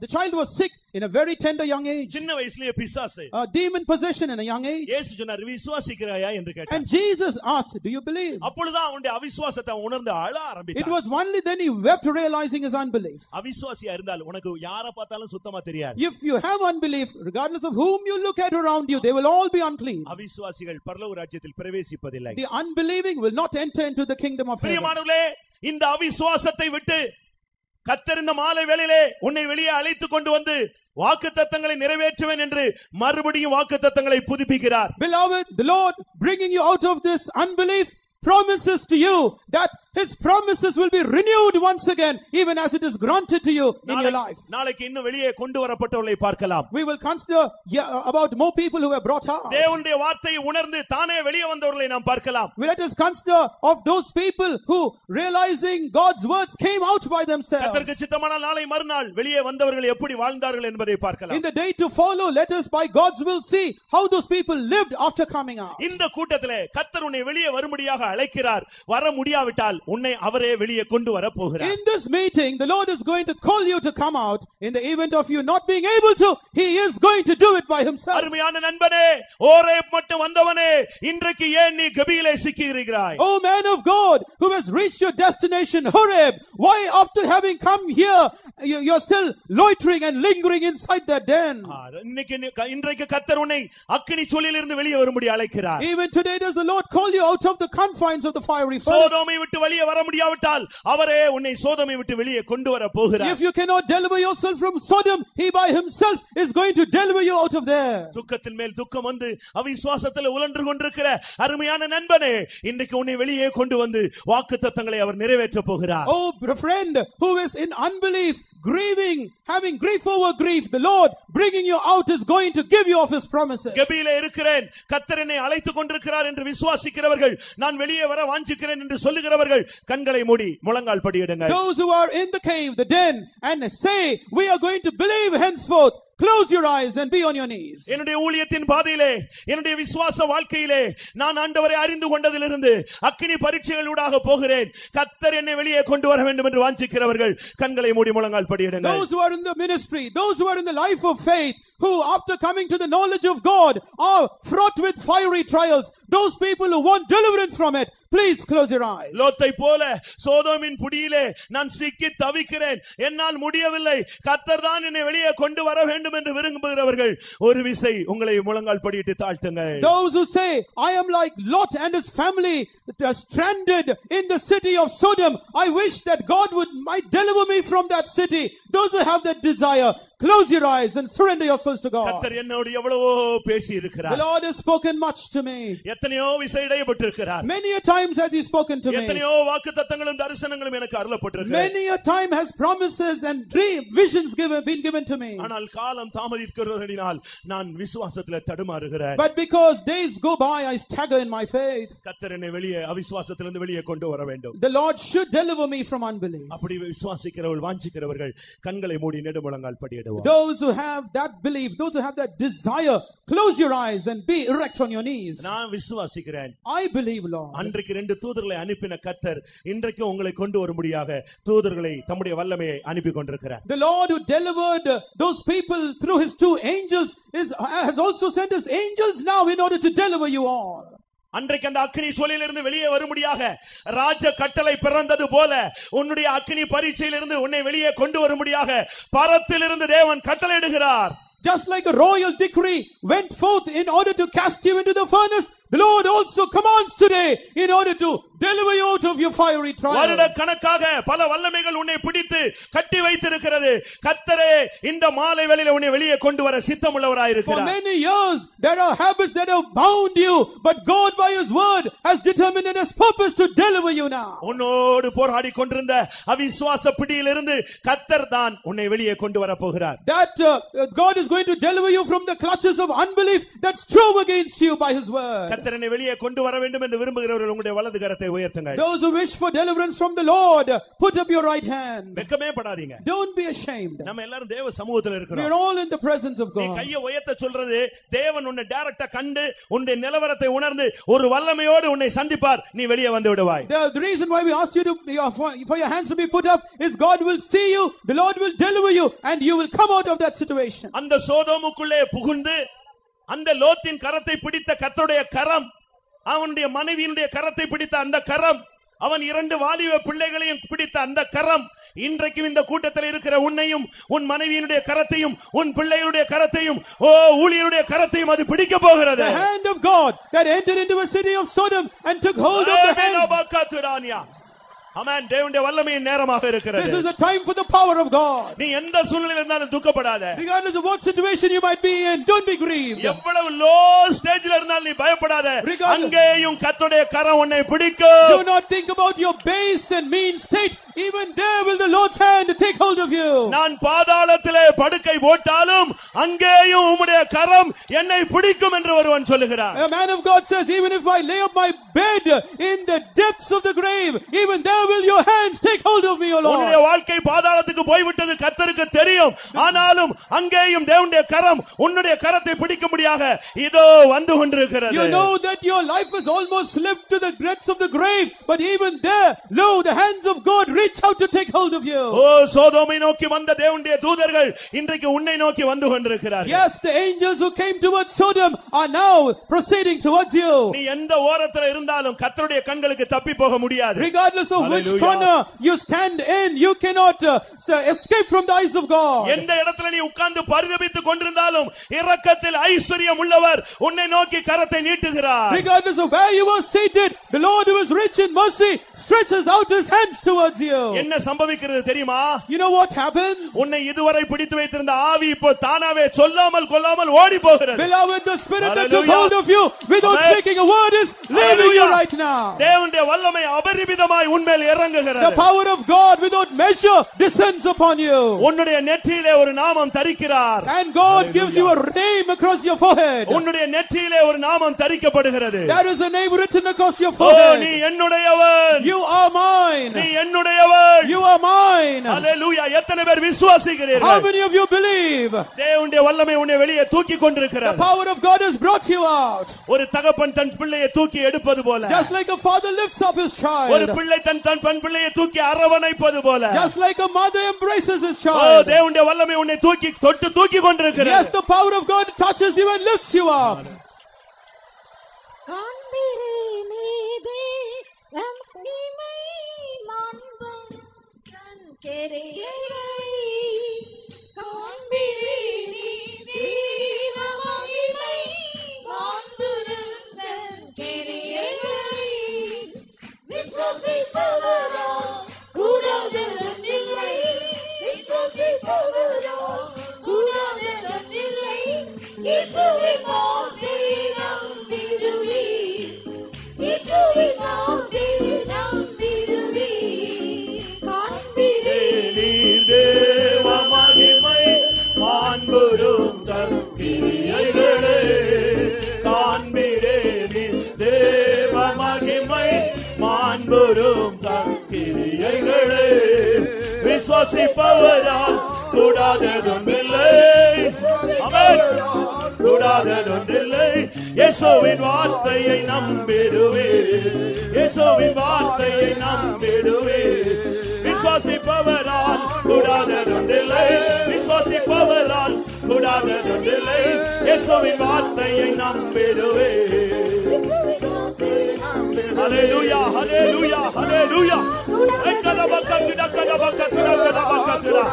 The child was sick in a very tender young age. Chinna vayasile pisase. Demon possession in a young age. Yesu sonar viswasikiraya endru kettan. And Jesus asked, do you believe? Appozhudha avunde aviswasatha unarndu ala arambithan. It was only then he wept, realizing his unbelief. Aviswasiya irundal unakku yara paathalum suttama theriyad. If you have unbelief, regardless of whom you look at around you, they will all be unclean. Aviswasigal paraloga rajyathil pravesipadillai. The unbelieving will not enter into the kingdom of heaven. Priyamanuvale inda aviswasathai vittu கர்த்தர் இந்த மாலை வேளையிலே உன்னை வெளியே அழைத்துக் கொண்டு வந்து வாக்குத்தத்தங்களை நிறைவேற்றுவேன் என்று மறுபடியும் வாக்குத்தத்தங்களை புதுப்பிக்கிறார். Beloved, the Lord bringing you out of this unbelief promises to you that his promises will be renewed once again, even as it is granted to you in your life. நாளைக்கு இன்னும் வெளியே கொண்டு வரப்பட்டவளை பார்க்கலாம். We will consider about more people who were brought out. தேவனுடைய வார்த்தையை உணர்ந்து தானே வெளியே வந்தவர்களை நாம் பார்க்கலாம். Let us consider of those people who, realizing God's words, came out by themselves. கர்த்தருக்கு சித்தமான நாளை மறுநாள் வெளியே வந்தவர்கள் எப்படி வாழ்ந்தார்கள் என்பதை பார்க்கலாம். In the day to follow, let us by God's will see how those people lived after coming out. இந்த கூட்டத்திலே கர்த்தர் உன்னை வெளியே வரும்படியாக அழைக்கிறார். வர முடியாவிட்டால் உன்னை அவரே வெளியே கொண்டு வர போகிறார். In this meeting the Lord is going to call you to come out. In the event of you not being able to, he is going to do it by himself. அருமையான நண்பனே, ஓரேப் மட்டும் வந்தவனே, இன்றைக்கு ஏன் நீ கபிலே சிக்கி இருக்கிறாய்? Oh man of God who has reached your destination Horeb, why after having come here you are still loitering and lingering inside that den? இன்றைக்கு கர்த்தர் உன்னை அக்கினி சுழியிலிருந்து வெளியே வரும்படி அழைக்கிறார். Even today does the Lord call you out of the confines of the fiery furnace? சோதோமை விட்டு வெளியே வர முடியாவிட்டால் அவரே உன்னை சோதோமை விட்டு வெளியே கொண்டு வர போகிறார். If you cannot deliver yourself from Sodom, he by himself is going to deliver you out of there. துக்கத்தின் மேல் துக்கம் வந்து அவிசுவாசத்திலே உலன்று கொண்டிருக்கிற அருமையான நண்பனே, இன்றைக்கு உன்னை வெளியே கொண்டு வந்து வாக்குத்தத்தங்களை அவர் நிறைவேற்ற போகிறார். Oh friend who is in unbelief, grieving, having grief over grief, the Lord bringing you out is going to give you of his promises. கபிலே இருக்கிறேன், கர்த்தர் என்னை அழைத்து கொண்டிருக்கிறார் என்று விசுவாசிக்கிறவர்கள், நான் வெளியே வர வாஞ்சிக்கிறேன் என்று சொல்லுகிறவர்கள், கண்களை மூடி முழங்கால் படியிடுங்கள். Those who are in the cave, the den, and say we are going to believe henceforth, close your eyes and be on your knees. என்னுடைய ஊழியத்தின் பாதையிலே, என்னுடைய விசுவாச வாழ்க்கையிலே, நான் ஆண்டவரை அறிந்து கொண்டதிலிருந்து அக்கினி பரீட்சைகளூடாக போகிறேன், கர்த்தர் என்னை வெளியே கொண்டு வர வேண்டும் என்று வாஞ்சிக்கிறவர்கள், கண்களை மூடி முழங்கால் படியிடுங்கள். Those who are in the ministry, those who are in the life of faith, who after coming to the knowledge of God are fraught with fiery trials, those people who want deliverance from it, please close your eyes. லோத்தை போல சோதோமின் புடியிலே நான் சிக்கி தவிக்கிறேன், என்னால் முடியவில்லை, கர்த்தர் தான் என்னை வெளியே கொண்டு வர வேண்டும். Those who say I am like Lot and his family stranded in the city of Sodom, I wish that God might deliver me from that city, those who have that desire, close your eyes and surrender yourselves to God. கர்த்தர் என்னோடு எவ்வளவோ பேசி இருக்கிறார். The Lord has spoken much to me. எத்தனையோ விசையடைபட்டிருக்கிறார். Many a times has he spoken to me. எத்தனையோ வாக்குத்தத்தங்களும் தரிசனங்களும் எனக்கு அருளப்பட்டிருக்கிறது. Many a time has promises and dream visions been given to me. ஆனால் காலம் தாமதிக்கிறபடியால் நான் விசுவாசத்திலே தடுமாறுகிறேன். But because days go by I stagger in my faith. கர்த்தர் என்னை வெளியே அவிசுவாசத்திலிருந்து வெளியே கொண்டு வர வேண்டும். The Lord should deliver me from unbelief. அப்படி விசுவாசிக்கிறவர்கள் வாஞ்சிக்கிறவர்கள் கண்களை மூடி நெடுமுழங்கால் படி. Those who have that belief, those who have that desire, close your eyes and be erect on your knees. நான் விசுவாசிக்கிறேன். I believe Lord. அன்றைக்கு ரெண்டு தூதர்களை அனுப்பின கர்த்தர் இன்றைக்கு உங்களை கொண்டு வரும்படியாக தூதர்களை தம்முடைய வல்லமையை அனுப்பி கொண்டிருக்கிறார். The Lord who delivered those people through his two angels has also sent his angels now in order to deliver you all. அன்றைக்கு அந்த அக்கினி சுழியிலிருந்து வெளியே வரும்படியாக ராஜ கட்டளை பிறந்தது போல உன்னுடைய அக்கினி பரீட்சையிலிருந்து உன்னை வெளியே கொண்டு வரும்படியாக பரத்திலிருந்து தேவன் கட்டளையிடுகிறார். Just like a royal decree went forth in order to cast you into the furnace, the Lord also commands today in order to deliver you out of your fiery trials. Varada kanakaga pala vallamigal unnai pidithu katti veithirukirathu. Kathare inda maalai velile unnai veliye kondu vara sittamullavarai irukkar. For many years there are habits that have bound you, but God by his word has determined and has purpose to deliver you now. Unnodu poradi kondirunda aviswasa pidiyilirundu kathar dhaan unnai veliye kondu vara pogirar. That God is going to deliver you from the clutches of unbelief that strove against you by his word. கர்த்தர் என்னை வெளியே கொண்டு வர வேண்டும் என்று விரும்புகிறவர்கள் உங்களுடைய வலது கரத்தை உயர்த்துங்கள். Those who wish for deliverance from the Lord, put up your right hand. வெட்கமே படாதீங்க. Don't be ashamed. நம்ம எல்லாரும் தேவ சமூகத்தில் இருக்கிறோம். We are all in the presence of God. நீ கையை உயர்த்த சொல்றது தேவன் உன்னை டைரக்டா கண்டு உன்னுடைய நிலவரத்தை உணர்ந்து ஒரு வல்லமையோடு உன்னை சந்திப்பார், நீ வெளியே வந்து விடுவாய். The reason why we ask you to for your hands to be put up is God will see you, the Lord will deliver you and you will come out of that situation. அந்த சோதோமுக்குள்ளே புகுந்து அந்த லோத்தின் கரத்தை பிடித்த கர்த்தருடைய கரம், அவனுடைய மனைவியினுடைய கரத்தை பிடித்த அந்த கரம், அவன் இரண்டு வாலிப பிள்ளைகளையும் பிடித்த அந்த கரம், இன்றைக்கும் இந்த கூட்டத்தில் இருக்கிற உன்னையும் உன் மனைவியினுடைய கரத்தையும் உன் பிள்ளைகளுடைய கரத்தையும் ஓ ஊழியனுடைய கரத்தையும் அது பிடிக்க போகிறது. The hand of God that entered into a city of Sodom and took hold of the hands. Amen. தேவனுடைய வல்லமையின் நேரமாக இருக்கிறது. This is the time for the power of God. நீ எந்த சூழ்நிலையில் இருந்தாலும் துக்கப்படாதே. Regardless of what situation you might be in, don't be grieved. எவ்வளவு low stageல இருந்தாலும் நீ பயப்படாதே. அங்கேயும் கர்த்தருடைய கரம் உன்னை பிடிக்கும். Do not think about your base and mean state. Even there will the Lord's hand take hold of you. நான் பாதாளத்திலே படுக்கை போட்டாலும் அங்கேயும் உம்முடைய கரம் என்னை பிடிக்கும் என்று ஒருவன் சொல்கிறான். A man of God says, even if I lay up my bed in the depths of the grave, even there will your hands take hold hold of me, O Lord. உன்னுடைய வாழ்க்கை பாதாளத்துக்கு போய் விட்டது கர்த்தருக்கு தெரியும். ஆனாலும் அங்கேயும் தேவனுடைய கரம் உன்னுடைய கரத்தை பிடிக்கும்படியாக இதோ வந்து கொண்டிருக்கிறது. You know that your life has almost slipped to the depths of the grave, but even there, lo, the hands of God reach out to take hold of you. ஓ சோதோமை நோக்கி வந்த தேவனுடைய தூதர்கள் இன்றைக்கு உன்னை நோக்கி வந்து கொண்டிருக்கிறார்கள். Yes, the angels who came towards Sodom are now proceeding towards you. நீ எந்த ஓரத்துல இருந்தாலும் கர்த்தருடைய கண்களுக்கு தப்பி போக முடியாது. Regardless of which corner you stand in, you cannot escape from the eyes of God. எந்த இடத்துல நீ உட்கார்ந்து பரிதபித்து கொண்டிருந்தாலும் இரக்கத்தில் ஐஸ்வரியம் உள்ளவர் உன்னை நோக்கி கரத்தை நீட்டுகிறார். Regardless of where you are seated, the Lord who is rich in mercy stretches out his hands towards you. என்ன சம்பவிக்கிறது தெரியுமா? You know what happens? உன்னை இதுவரை பிடித்து வைத்திருந்த ஆவி இப்போ தானாவே சொல்லாமல் கொள்ளாமல் ஓடி போகிறது. Beloved, the spirit that took hold of you without speaking a word is leaving you right now. தேவனுடைய வல்லமை அபரிமிதமாய் உன்மேல் இறங்குகிறது. The power of God without measure descends upon you. உன்னுடைய நெற்றியிலே ஒரு நாமம் தரிக்கிறார். And God gives you a name across your forehead. உன்னுடைய நெற்றியிலே ஒரு நாமம் தரிக்கப்படுகிறது. There is a name written across your forehead. நீ என்னுடையவன். You are mine. நீ என்னுடையவன். You are mine. Hallelujah. எத்தனை பேர் விசுவாசிக்கிறீர்கள்? How many of you believe? தேவனுடைய வல்லமை உன்னை வெளியே தூக்கி கொண்டிருக்கிறது. The power of God has brought you out. ஒரு தகப்பன் தன் பிள்ளையை தூக்கி எடுப்பது போல. Just like a father lifts up his child. ஒரு பிள்ளை தன் பண் பிள்ளையை தூக்கி அரவணைப்பது போல. Just like a mother embraces his child. ஓ தேவனுடைய வல்லமை உன்னை தூக்கி கொண்டிருக்கிறது. Yes, the power of God touches you and lifts you up. காண்பிரே நீதே நம் நீமை மாண்பம் தன் கரையிலே காண்பிரே நீதே நம் நீமை மாண்பம் தன் கரையிலே விசுவாசிப்பவரோ கூடாததன் இல்லை விசுவாசிப்பவரோ கூடாததன் இல்லை இயேசுவே போதினம் விடுவி இயேசுவே போதினம் விடுவி காண்பிரே நீர் தேவ மகிமை மாண்புரும் தம் கிரியைகளே காண்பிரே நீர் தேவ மகிமை மாண்புரும் தம் கிரியைகளே விசுவாசிப்பவரால் கூடாததொன்றில்லை ஆமென் கூடாததொன்றில்லை இயேசுவின் வார்த்தையை நம்பிடுவேன் இயேசுவின் வார்த்தையை நம்பிடுவேன் விசுவாசிப்பவரால் கூடாததொன்றில்லை விசுவாசிப்பவரால் கூடாததொன்றில்லை இயேசுவின் வார்த்தையை நம்பிடுவேன் Hallelujah, hallelujah, hallelujah. Ekada bakatida kada bakatida kada bakatida.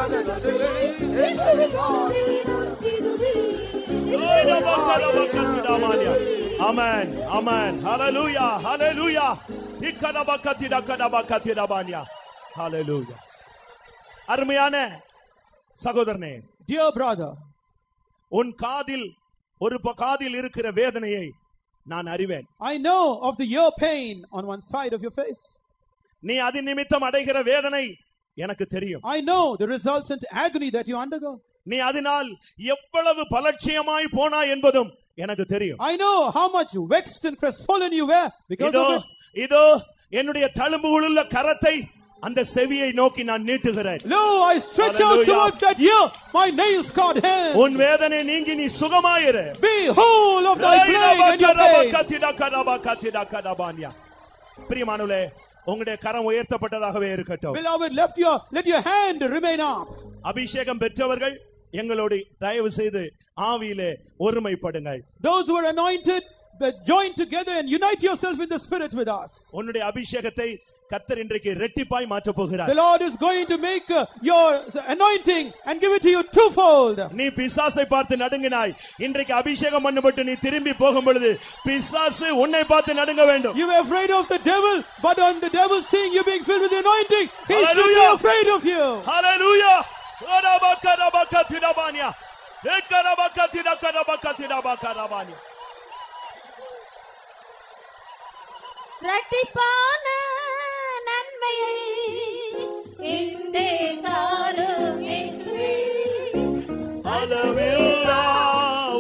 Oida bakala bakatida mania. Amen, amen. Hallelujah, hallelujah. Ekada bakatida kada bakatida mania. Hallelujah. Armiyane sagodarne, dear brother, un kaadil oru kaadil irukkira vedanai நான் அறிவேன். I know of your pain on one side of your face. நீ அதி நிமித்தம் அடைகிற வேதனை எனக்கு தெரியும். I know the resultant agony that you undergo. நீ அதனால் எவ்வளவு பலட்சியமாய் போனாய் என்பதும் எனக்கு தெரியும். I know how much vexed and crestfallen you were because of it. இதோ என்னுடைய தழும்புகளுள்ள கரத்தை அந்த செவியை நோக்கி நான் நீட்டுகிறேன். Lo, I stretch out towards that ear. My nails scarred hand. உன் வேதனை நீங்கி நீ சுகமாயிரு. Be whole of thy plague and your pain. பிரியமானவர்களே, உங்களுடைய கரம் உயர்த்தப்பட்டதாகவே இருக்கட்டும். Beloved, let your hand remain up. அபிஷேகம் பெற்றவர்கள் எங்களோடு தயவு செய்து ஆவியிலே ஒருமைப்படுங்கள். Those who are anointed, join together and unite yourself in the spirit with us. உன்னுடைய அபிஷேகத்தை கர்த்தர் இன்றைக்கு இரட்டிப்பாய் மாற்ற போகிறார். The Lord is going to make your anointing and give it to you twofold. நீ பிசாசை பார்த்து நடுங்கினாய். இன்றைக்கு அபிஷேகம் பண்ணப்பட்டு நீ திரும்பி போகும் பொழுது பிசாசு உன்னை பார்த்து நடுங்க வேண்டும். You were afraid of the devil, but on the devil seeing you being filled with the anointing, he should be afraid of you. Hallelujah. Rabakadabakatidabania. Ekarabakatidakadabakatidabakadabania. இரட்டிப்பான நன்மையை இன்றே தாரும் இயேசுவே அளவில்லா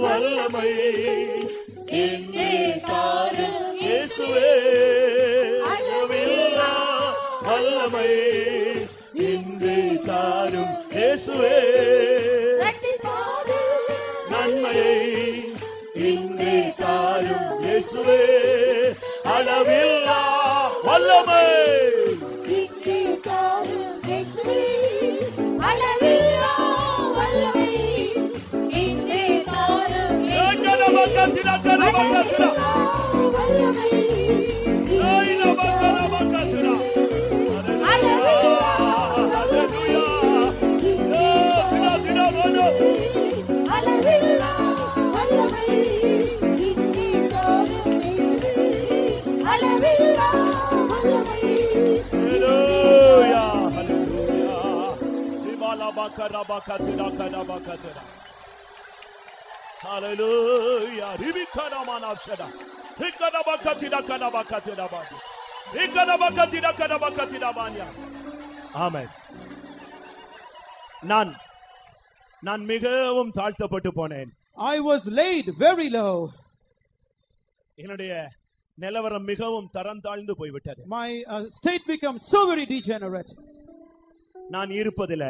வல்லமை இன்றே தாரும் இயேசுவே அளவில்லா வல்லமை Hallelujah. Amen. நான் மிகவும் தாழ்த்தப்பட்டு போனேன். I was laid very low. என்னுடைய நிலவரம் மிகவும் தரம் தாழ்ந்து போய்விட்டது. My state became so very degenerate. நான் இருப்பதில்ல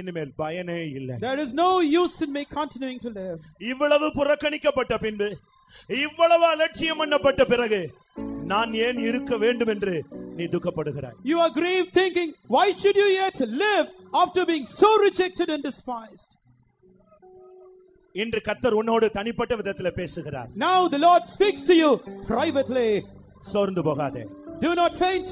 இனிமேல் பயனே இல்லை. There is no use in me continuing to live. இவ்வளவு புறக்கணிக்கப்பட்ட பின்பு, இவ்வளவு அலட்சியம் பண்ணப்பட்ட பிறகு நான் ஏன் இருக்க வேண்டும் என்று நீ துக்கப்படுகிறாய். You are grieved thinking, why should you yet live after being so rejected and despised? இன்று கர்த்தர் உன்னோடு தனிப்பட்ட விதத்தில் பேசுகிறார். Now the Lord speaks to you privately. சோர்ந்து போகாதே. Do not faint.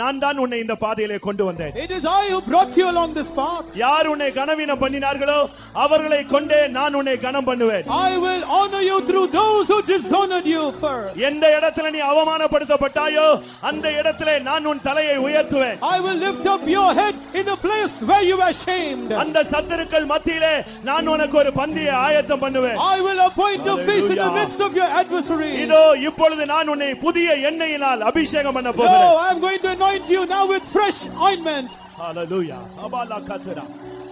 நான் தான் உன்னை இந்த பாதையிலே கொண்டு வந்தேன். It is I who brought you along this path. யார் உன்னை கனவீனம் பண்ணினார்களோ அவர்களை கொண்டே நான் உன்னை கனம் பண்ணுவேன். I will honor you through those who dishonored you first. எந்த இடத்திலே நீ அவமானப்படுத்தப்பட்டாயோ அந்த இடத்திலே நான் உன் தலையை உயர்த்துவேன். I will lift up your head in the place where you were shamed. அந்த சத்துருக்கள் மத்தியிலே நான் உனக்கு ஒரு பந்தியை ஆயத்தம் பண்ணுவேன். I will appoint a feast in the midst of your adversaries. இதோ இப்பொழுது நான் உன்னை புதிய எண்ணெயினால் அபிஷேகம் பண்ணப் போகிறேன். Oh, I am going to anoint you now with fresh ointment. Hallelujah. Abala kathara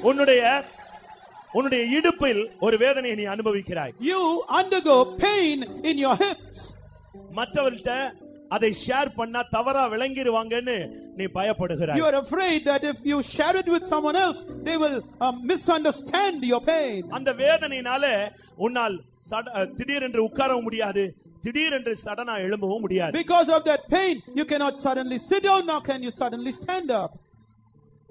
unude idupil oru vedanai nee anubhavikkirai. You undergo pain in your hips. Mattavalta adai share panna thavara vilangiruvaanganu nee bayapadugirai. You are afraid that if you share it with someone else they will misunderstand your pain. Andha vedanaiyaale unnal thidirendru ukkaravum mudiyadhu. திடீரென்று சடனா எழும்பவும் முடியாது. Because of that pain you cannot suddenly sit down, nor can you suddenly stand up.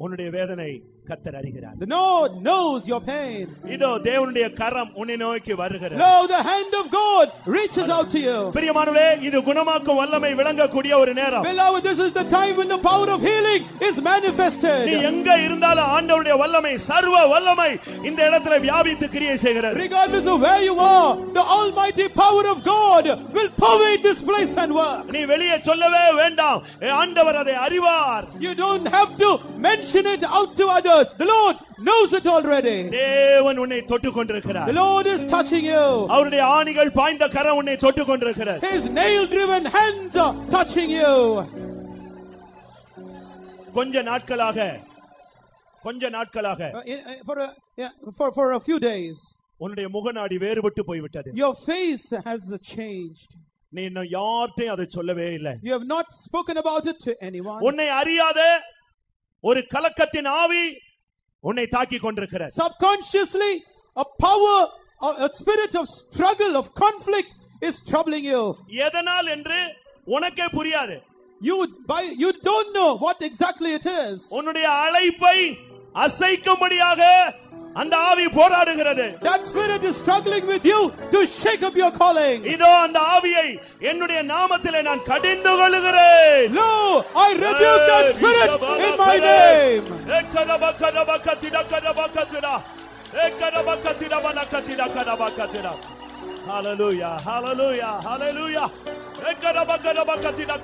உன்னுடைய வேதனை கர்த்தர் அறிகிறார். The Lord knows your pain. இதோ தேவனுடைய கரம் உன்னை நோக்கி வருகிறது. Lo, the hand of God reaches out to you. பிரியமானவர்களே, இது குணமாக்கும் வல்லமை விளங்கக்கூடிய ஒரு நேரம். Beloved, this is the time when the power of healing is manifested. நீ எங்க இருந்தாலும் ஆண்டவருடைய வல்லமை சர்வ வல்லமை இந்த இடத்திலே வியாபித்து கிரியை செய்கிறது. Regardless of where you are, the almighty power of God will pervade this place and work. நீ வெளியே சொல்லவே வேண்டாம். ஆண்டவர் அதை அறிவார். You don't have to mention it out to others. The Lord knows it already. தேவன் உன்னை தொட்டு கொண்டிருக்கிறார். The Lord is touching you. அவருடைய ஆணிகள் பாய்ந்த கரம் உன்னை தொட்டு கொண்டிருக்கிறது. His nail driven hands are touching you. கொஞ்ச நாட்களாக for a few days உன்னுடைய முகநாடி வேறுபட்டு போய் விட்டது. Your face has changed. நீ இன்னும் யார்கிட்டயும் அதை சொல்லவே இல்லை. You have not spoken about it to anyone. உன்னை அறியாத ஒரு கலக்கத்தின் ஆவி உன்னை தாக்கிக் கொண்டிருக்கிறது. Subconsciously a power, a spirit of struggle, of conflict is troubling you. எதனால் என்று உனக்கே புரியாது. You don't know what exactly it is. உன்னுடைய அழைப்பை அசைக்கும்படியாக அந்த ஆவி போராடுகிறது. That spirit is struggling with you to shake up your calling. இதோ அந்த ஆவியை என்னுடைய நாமத்திலே நான் கடிந்து கொள்கிறேன். Lo, I rebuke that spirit in my name. Ekadabakadabakatida. Hallelujah, hallelujah, hallelujah. Ekadabakadabakatida.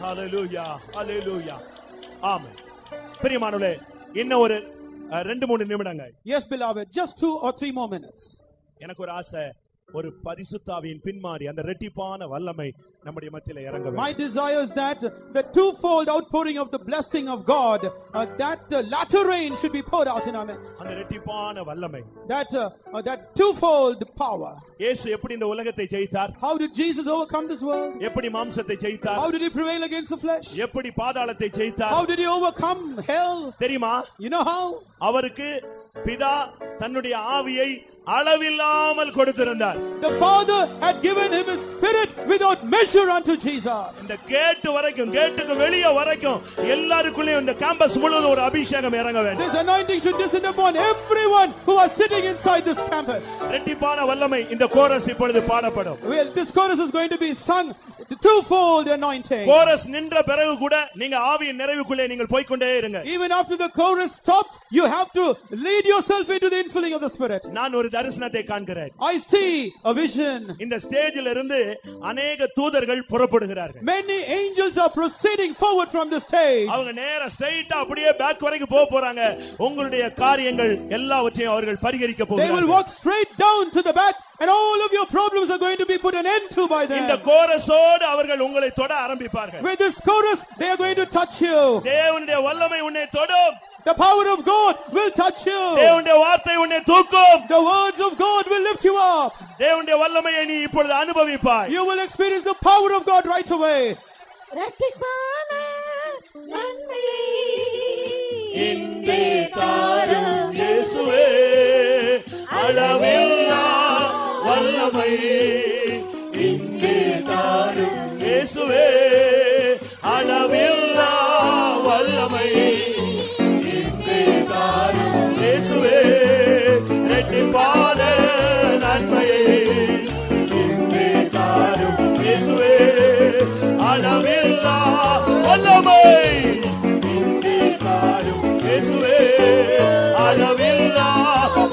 Hallelujah, hallelujah. Amen. பிரியமானவர்களே, இன்னும் ஒரு 2-3 நிமிடங்கள். Yes beloved, just 2 or 3 more minutes. எனக்கு ஒரு ஆசை ஒரு பரிசுத்தாவியின் பின்மாறி அந்த ரெட்டிப்பான வல்லமை நம்முடைய மத்தியிலே இறங்க வேண்டும். My desire is that the twofold outpouring of the blessing of God, that latter rain should be poured out in our midst. அந்த ரெட்டிப்பான வல்லமை, that twofold power. இயேசு எப்படி இந்த உலகத்தை ஜெயித்தார்? How did Jesus overcome this world? எப்படி மாம்சத்தை ஜெயித்தார்? How did he prevail against the flesh? எப்படி பாதாளத்தை ஜெயித்தார்? How did he overcome hell? தெரியுமா? You know how? அவருக்கு பிதா தன்னுடைய ஆவியை அளவில்லாமல் கொடுத்திருந்தார். The Father had given him his spirit without measure unto Jesus. இந்த கேட் வரைக்கும், கேட்டுக்கு வெளியே வரைக்கும் எல்லாருக்குள்ளே இந்த கேம்பஸ் முழுவதும் ஒரு அபிஷேகம் இறங்க வேண்டும். This anointing should descend upon everyone who are sitting inside this campus. ரெட்டிப்பான வல்லமை இந்த கோரஸ் இப்பொழுது பாடப்படும். Well, this chorus is going to be sung the twofold anointing. Chorus நின்ற பிறகு கூட நீங்க ஆவியின் நிறைவுக்குள்ளே நீங்கள் போய் கொண்டே இருங்க. Even after the chorus stops, you have to lead yourself into the infilling of the spirit. நான் ஒரு தரிசனத்தை காண்கிறேன். I see a vision. இந்த ஸ்டேஜில் இருந்து अनेक தூதர்கள் புறப்படுகிறார்கள். Many angels are proceeding forward from the stage. அவங்க நேரா ஸ்ட்ரைட்டா அப்படியே பேக் வரைக்கும் போக போறாங்க. உங்களுடைய காரியங்கள் எல்லாவற்றையும் அவர்கள் பரிகரிக்க போகிறார்கள். They will walk straight down to the back and all of your problems are going to be put an end to by them. இந்த கோரஸோடு அவர்கள் உங்களை தொட ஆரம்பிப்பார்கள். With this chorus they are going to touch you. தேவனுடைய வல்லமை உன்னை தொடும். The power of God will touch you. தேவனுடைய வார்த்தை உன்னை தூக்கும். The words of God will lift you up. தேவனுடைய வல்லமையை நீ இப்பொழுது அனுபவிப்பாய். You will experience the power of God right away. இரட்டிப்பான நன்மை இன்று தாரும் இயேசுவே அளவில்லா வல்லமை இன்று தாரும் இயேசுவே அளவில்லா வல்லமை ரெட்டிப்பான நன்மையே இன்று தாரும் இயேசுவே அளவில்லா வல்லமை இன்று தாரும் இயேசுவே அளவில்லா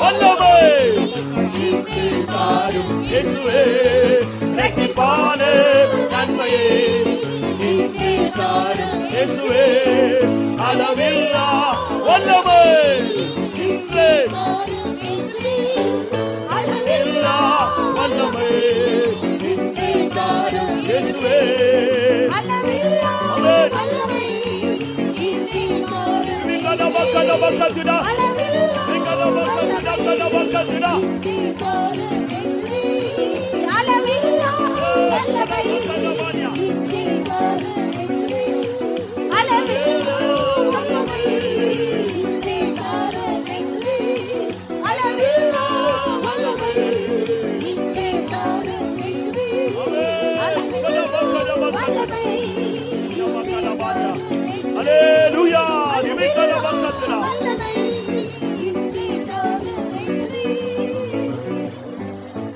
வல்லமை இன்று தாரும் இயேசுவே ரெட்டிப்பான நன்மையே இன்று தாரும் இயேசுவே அளவில்லா வல்லமை இன்று தாரும் வல்லமை இன்று தாரும் இயேசுவே அளவில்லா வல்லமை இன்று தாரும் விகலவகலவகதிடா விகலவகலவகதிடா இன்று தாரும் இயேசுவே அளவில்லா வல்லமை இன்று தாரும் இயேசுவே அளவில்லா வல்லமை இன்று தாரும் இயேசுவே அளவில்லா வல்லமை Hallelujah! You make all about that now.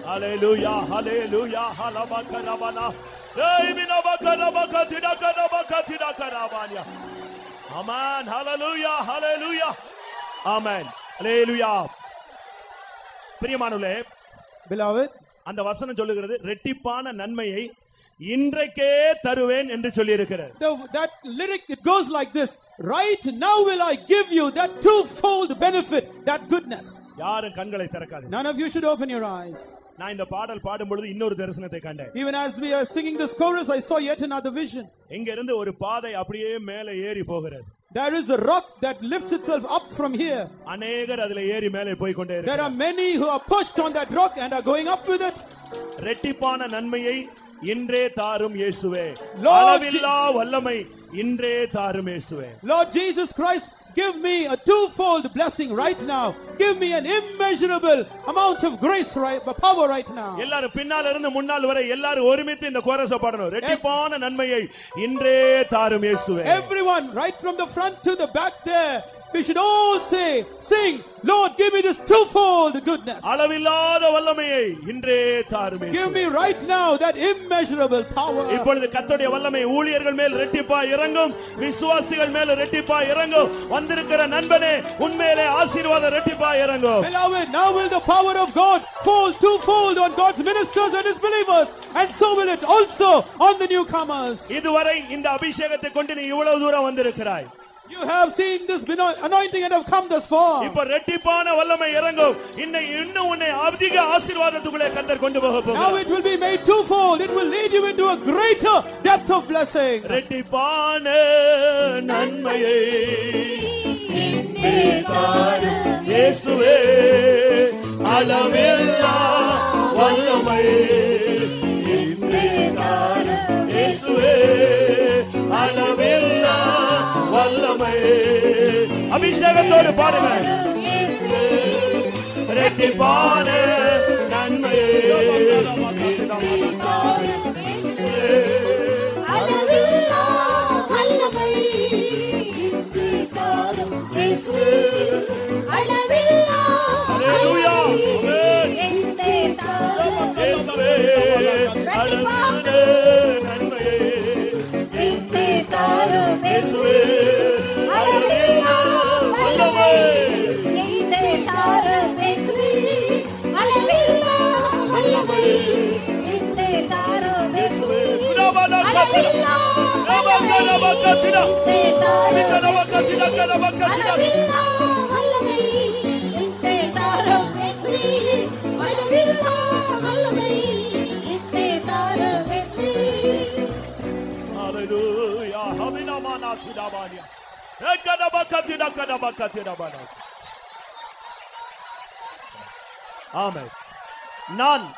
Hallelujah! Hallelujah! Halabakarabana. Leibinabakarabakatina karabakatina karabania. Amen. Hallelujah! Hallelujah! Amen. Hallelujah. பிரியமானவர்களே, beloved, அந்த வசனம் சொல்லுகிறது ரெட்டிப்பான நன்மையை இன்றைக்கே தருவேன் என்று சொல்லி இருக்கிறார். That lyric, it goes like this: right now will I give you that twofold benefit, that goodness. யாரும் கண்களை திறக்காதீங்க. None of you should open your eyes. நான் இந்த பாடல் பாடும் பொழுது இன்னொரு தரிசனத்தை கண்டேன். Even as we are singing this chorus, I saw yet another vision. இங்க இருந்து ஒரு பாதை அப்படியே மேலே ஏறி போகிறது. There is a rock that lifts itself up from here. அநேகர் அதிலே ஏறி மேலே போய் கொண்டே இருக்கிறார்கள். There are many who are pushed on that rock and are going up with it. ரெட்டிப்பான நன்மையை இன்றே தாரும் இயேசுவே அளவில்லா வல்லமை இன்றே தாரும் இயேசுவே. Lord Jesus Christ, give me a twofold blessing right now. Give me an immeasurable amount of grace, right, power right now. எல்லாரும் பின்னால இருந்து முன்னால் வரை எல்லாரும் ஒருமித்து இந்த கோரஸை பாடணும். ரெட்டிப்பான நன்மையை இன்றே தாரும் இயேசுவே. Everyone right from the front to the back there, we should all say, sing, Lord, give me this twofold goodness. அளவில்லாத வல்லமையை இன்றே தாரும் இயேசுவே. Give me right now that immeasurable power. இப்பொழுது கர்த்தருடைய வல்லமை ஊழியர்கள் மேல் ரெட்டிப்பாய் இறங்கும். விசுவாசிகள் மேல் ரெட்டிப்பாய் இறங்கும். வந்திருக்கிற நண்பனே, உன்மேலே ஆசீர்வாதம் ரெட்டிப்பாய் இறங்கும். Beloved, now will the power of God fall twofold on God's ministers and his believers, and so will it also on the newcomers. இதுவரை இந்த அபிஷேகத்தை கொண்டு நீ இவ்வளவு தூரம் வந்திருக்கிறாய். You have seen this anointing and have come this far. Now it will be made twofold. It will lead you into a greater depth of blessing. அபிஷேகத்தோடு பாடுங்கள். இரட்டிப்பான நன்மையே அளவில்லா வல்லமை Amen. None.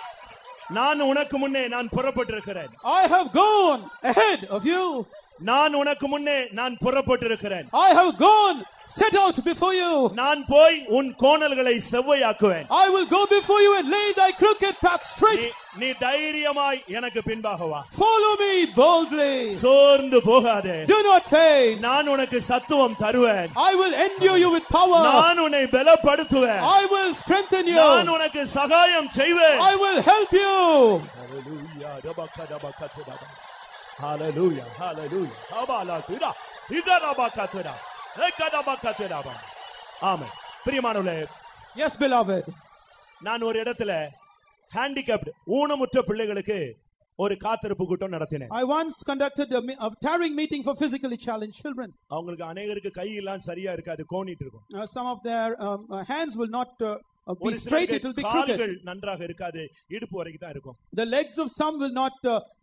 நான் உனக்கு முன்னே நான் புறப்பட்டிருக்கிறேன். I have gone ahead of you. நான் உனக்கு முன்னே நான் புறப்பட்டிருக்கிறேன். I have gone set out before you. நான் போய் உன் கோணல்களை செவ்வையாக்குவேன். I will go before you and lay thy crooked path straight. நீ தைரியமாய் எனக்கு பின்பாக வா. Follow me boldly. சோர்ந்து போகாதே. Do not faint. நான் உனக்கு சத்துவம் தருவேன். I will endure you with power. நான் உன்னை பலப்படுத்துவேன். I will strengthen you. நான் உனக்கு சகாயம் செய்வேன். I will help you. Hallelujah. Hallelujah. Hallelujah. Abalathuda. Idarabakathuda. Ekadabakathuda. Amen. பிரியமானவர்களே. Yes beloved. நான் ஒரு இடத்துல handicapped ஊனமுற்ற பிள்ளைகளுக்கு ஒரு காத்திருப்பு கூட்டம் நடத்தினேன். I once conducted a tiring meeting for physically challenged children. அவங்களுக்கு அநேகருக்கு கை எல்லாம் சரியா இருக்காது, கோணிட்டு இருக்கும். Some of their hands will not be straight, it will be crooked. கால்கள் நன்றாக இருக்காது, இடுப்பு வரைக்கும் தான் இருக்கும். The legs of some will not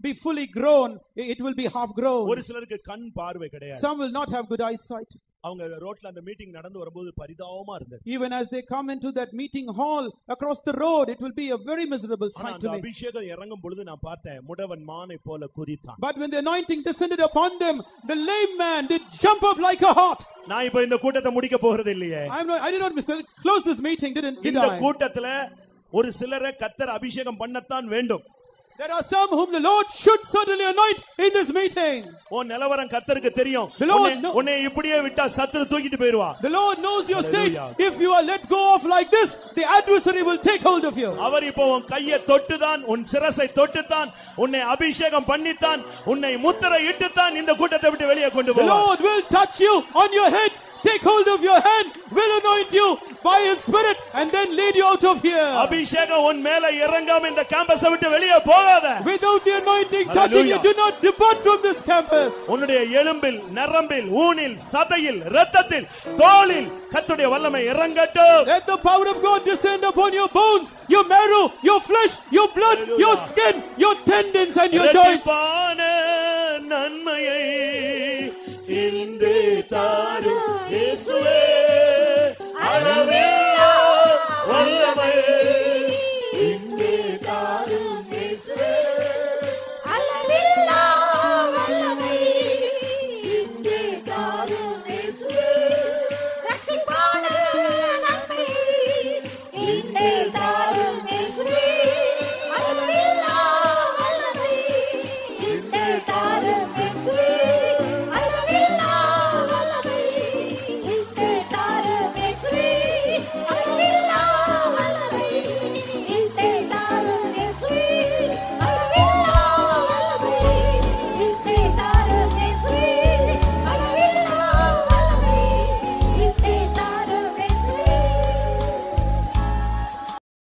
be fully grown, it will be half grown. ஒரு சிலருக்கு கண் பார்வை கிடையாது. Some will not have good eyesight. அவங்க ரோட்ல அந்த மீட்டிங் நடந்து வரும்போது பரிதாபமா இருந்தது. Even as they come into that meeting hall across the road, it will be a very miserable sight to me. அபிஷேகம் இறங்கும் பொழுது நான் பார்த்தேன், முடவன் மானை போல குதித்தான். But when the anointing descended upon them, the lame man did jump up like a hart. நான் இப்போ இந்த கூட்டத்தை முடிக்க போறது இல்லையே. I did not close this meeting, didn't I? இந்த கூட்டத்துல ஒரு சிலரை கர்த்தர் அபிஷேகம் பண்ணத்தான் வேண்டும். There are some whom the Lord should certainly anoint in this meeting. Oh, nalavaram Katharukku theriyum. Unne ipdiye vitta satru thookittu poiruva. The Lord knows your state. If you are let go of like this, the adversary will take hold of you. Avar ipo un kaiye tottu dhaan, un sirasai tottu dhaan, unne abhishekam panni dhaan, unne muttara ittu dhaan indha kootatha vittu veliya kondu pova. The Lord will touch you on your head, take hold of your hand, will anoint you by his spirit and then lead you out of here. Abhishekam un mela irangam indha campus vittu veliya pogada. Without the anointing touching you, do not depart from this campus. Unnude elumbil, narambil, oonil, sadaiyil, rathathil, tholil kathude vallamai irangattu. Let the power of God descend upon your bones, your marrow, your flesh, your blood, your skin, your tendons and your joints. Nanmayai inde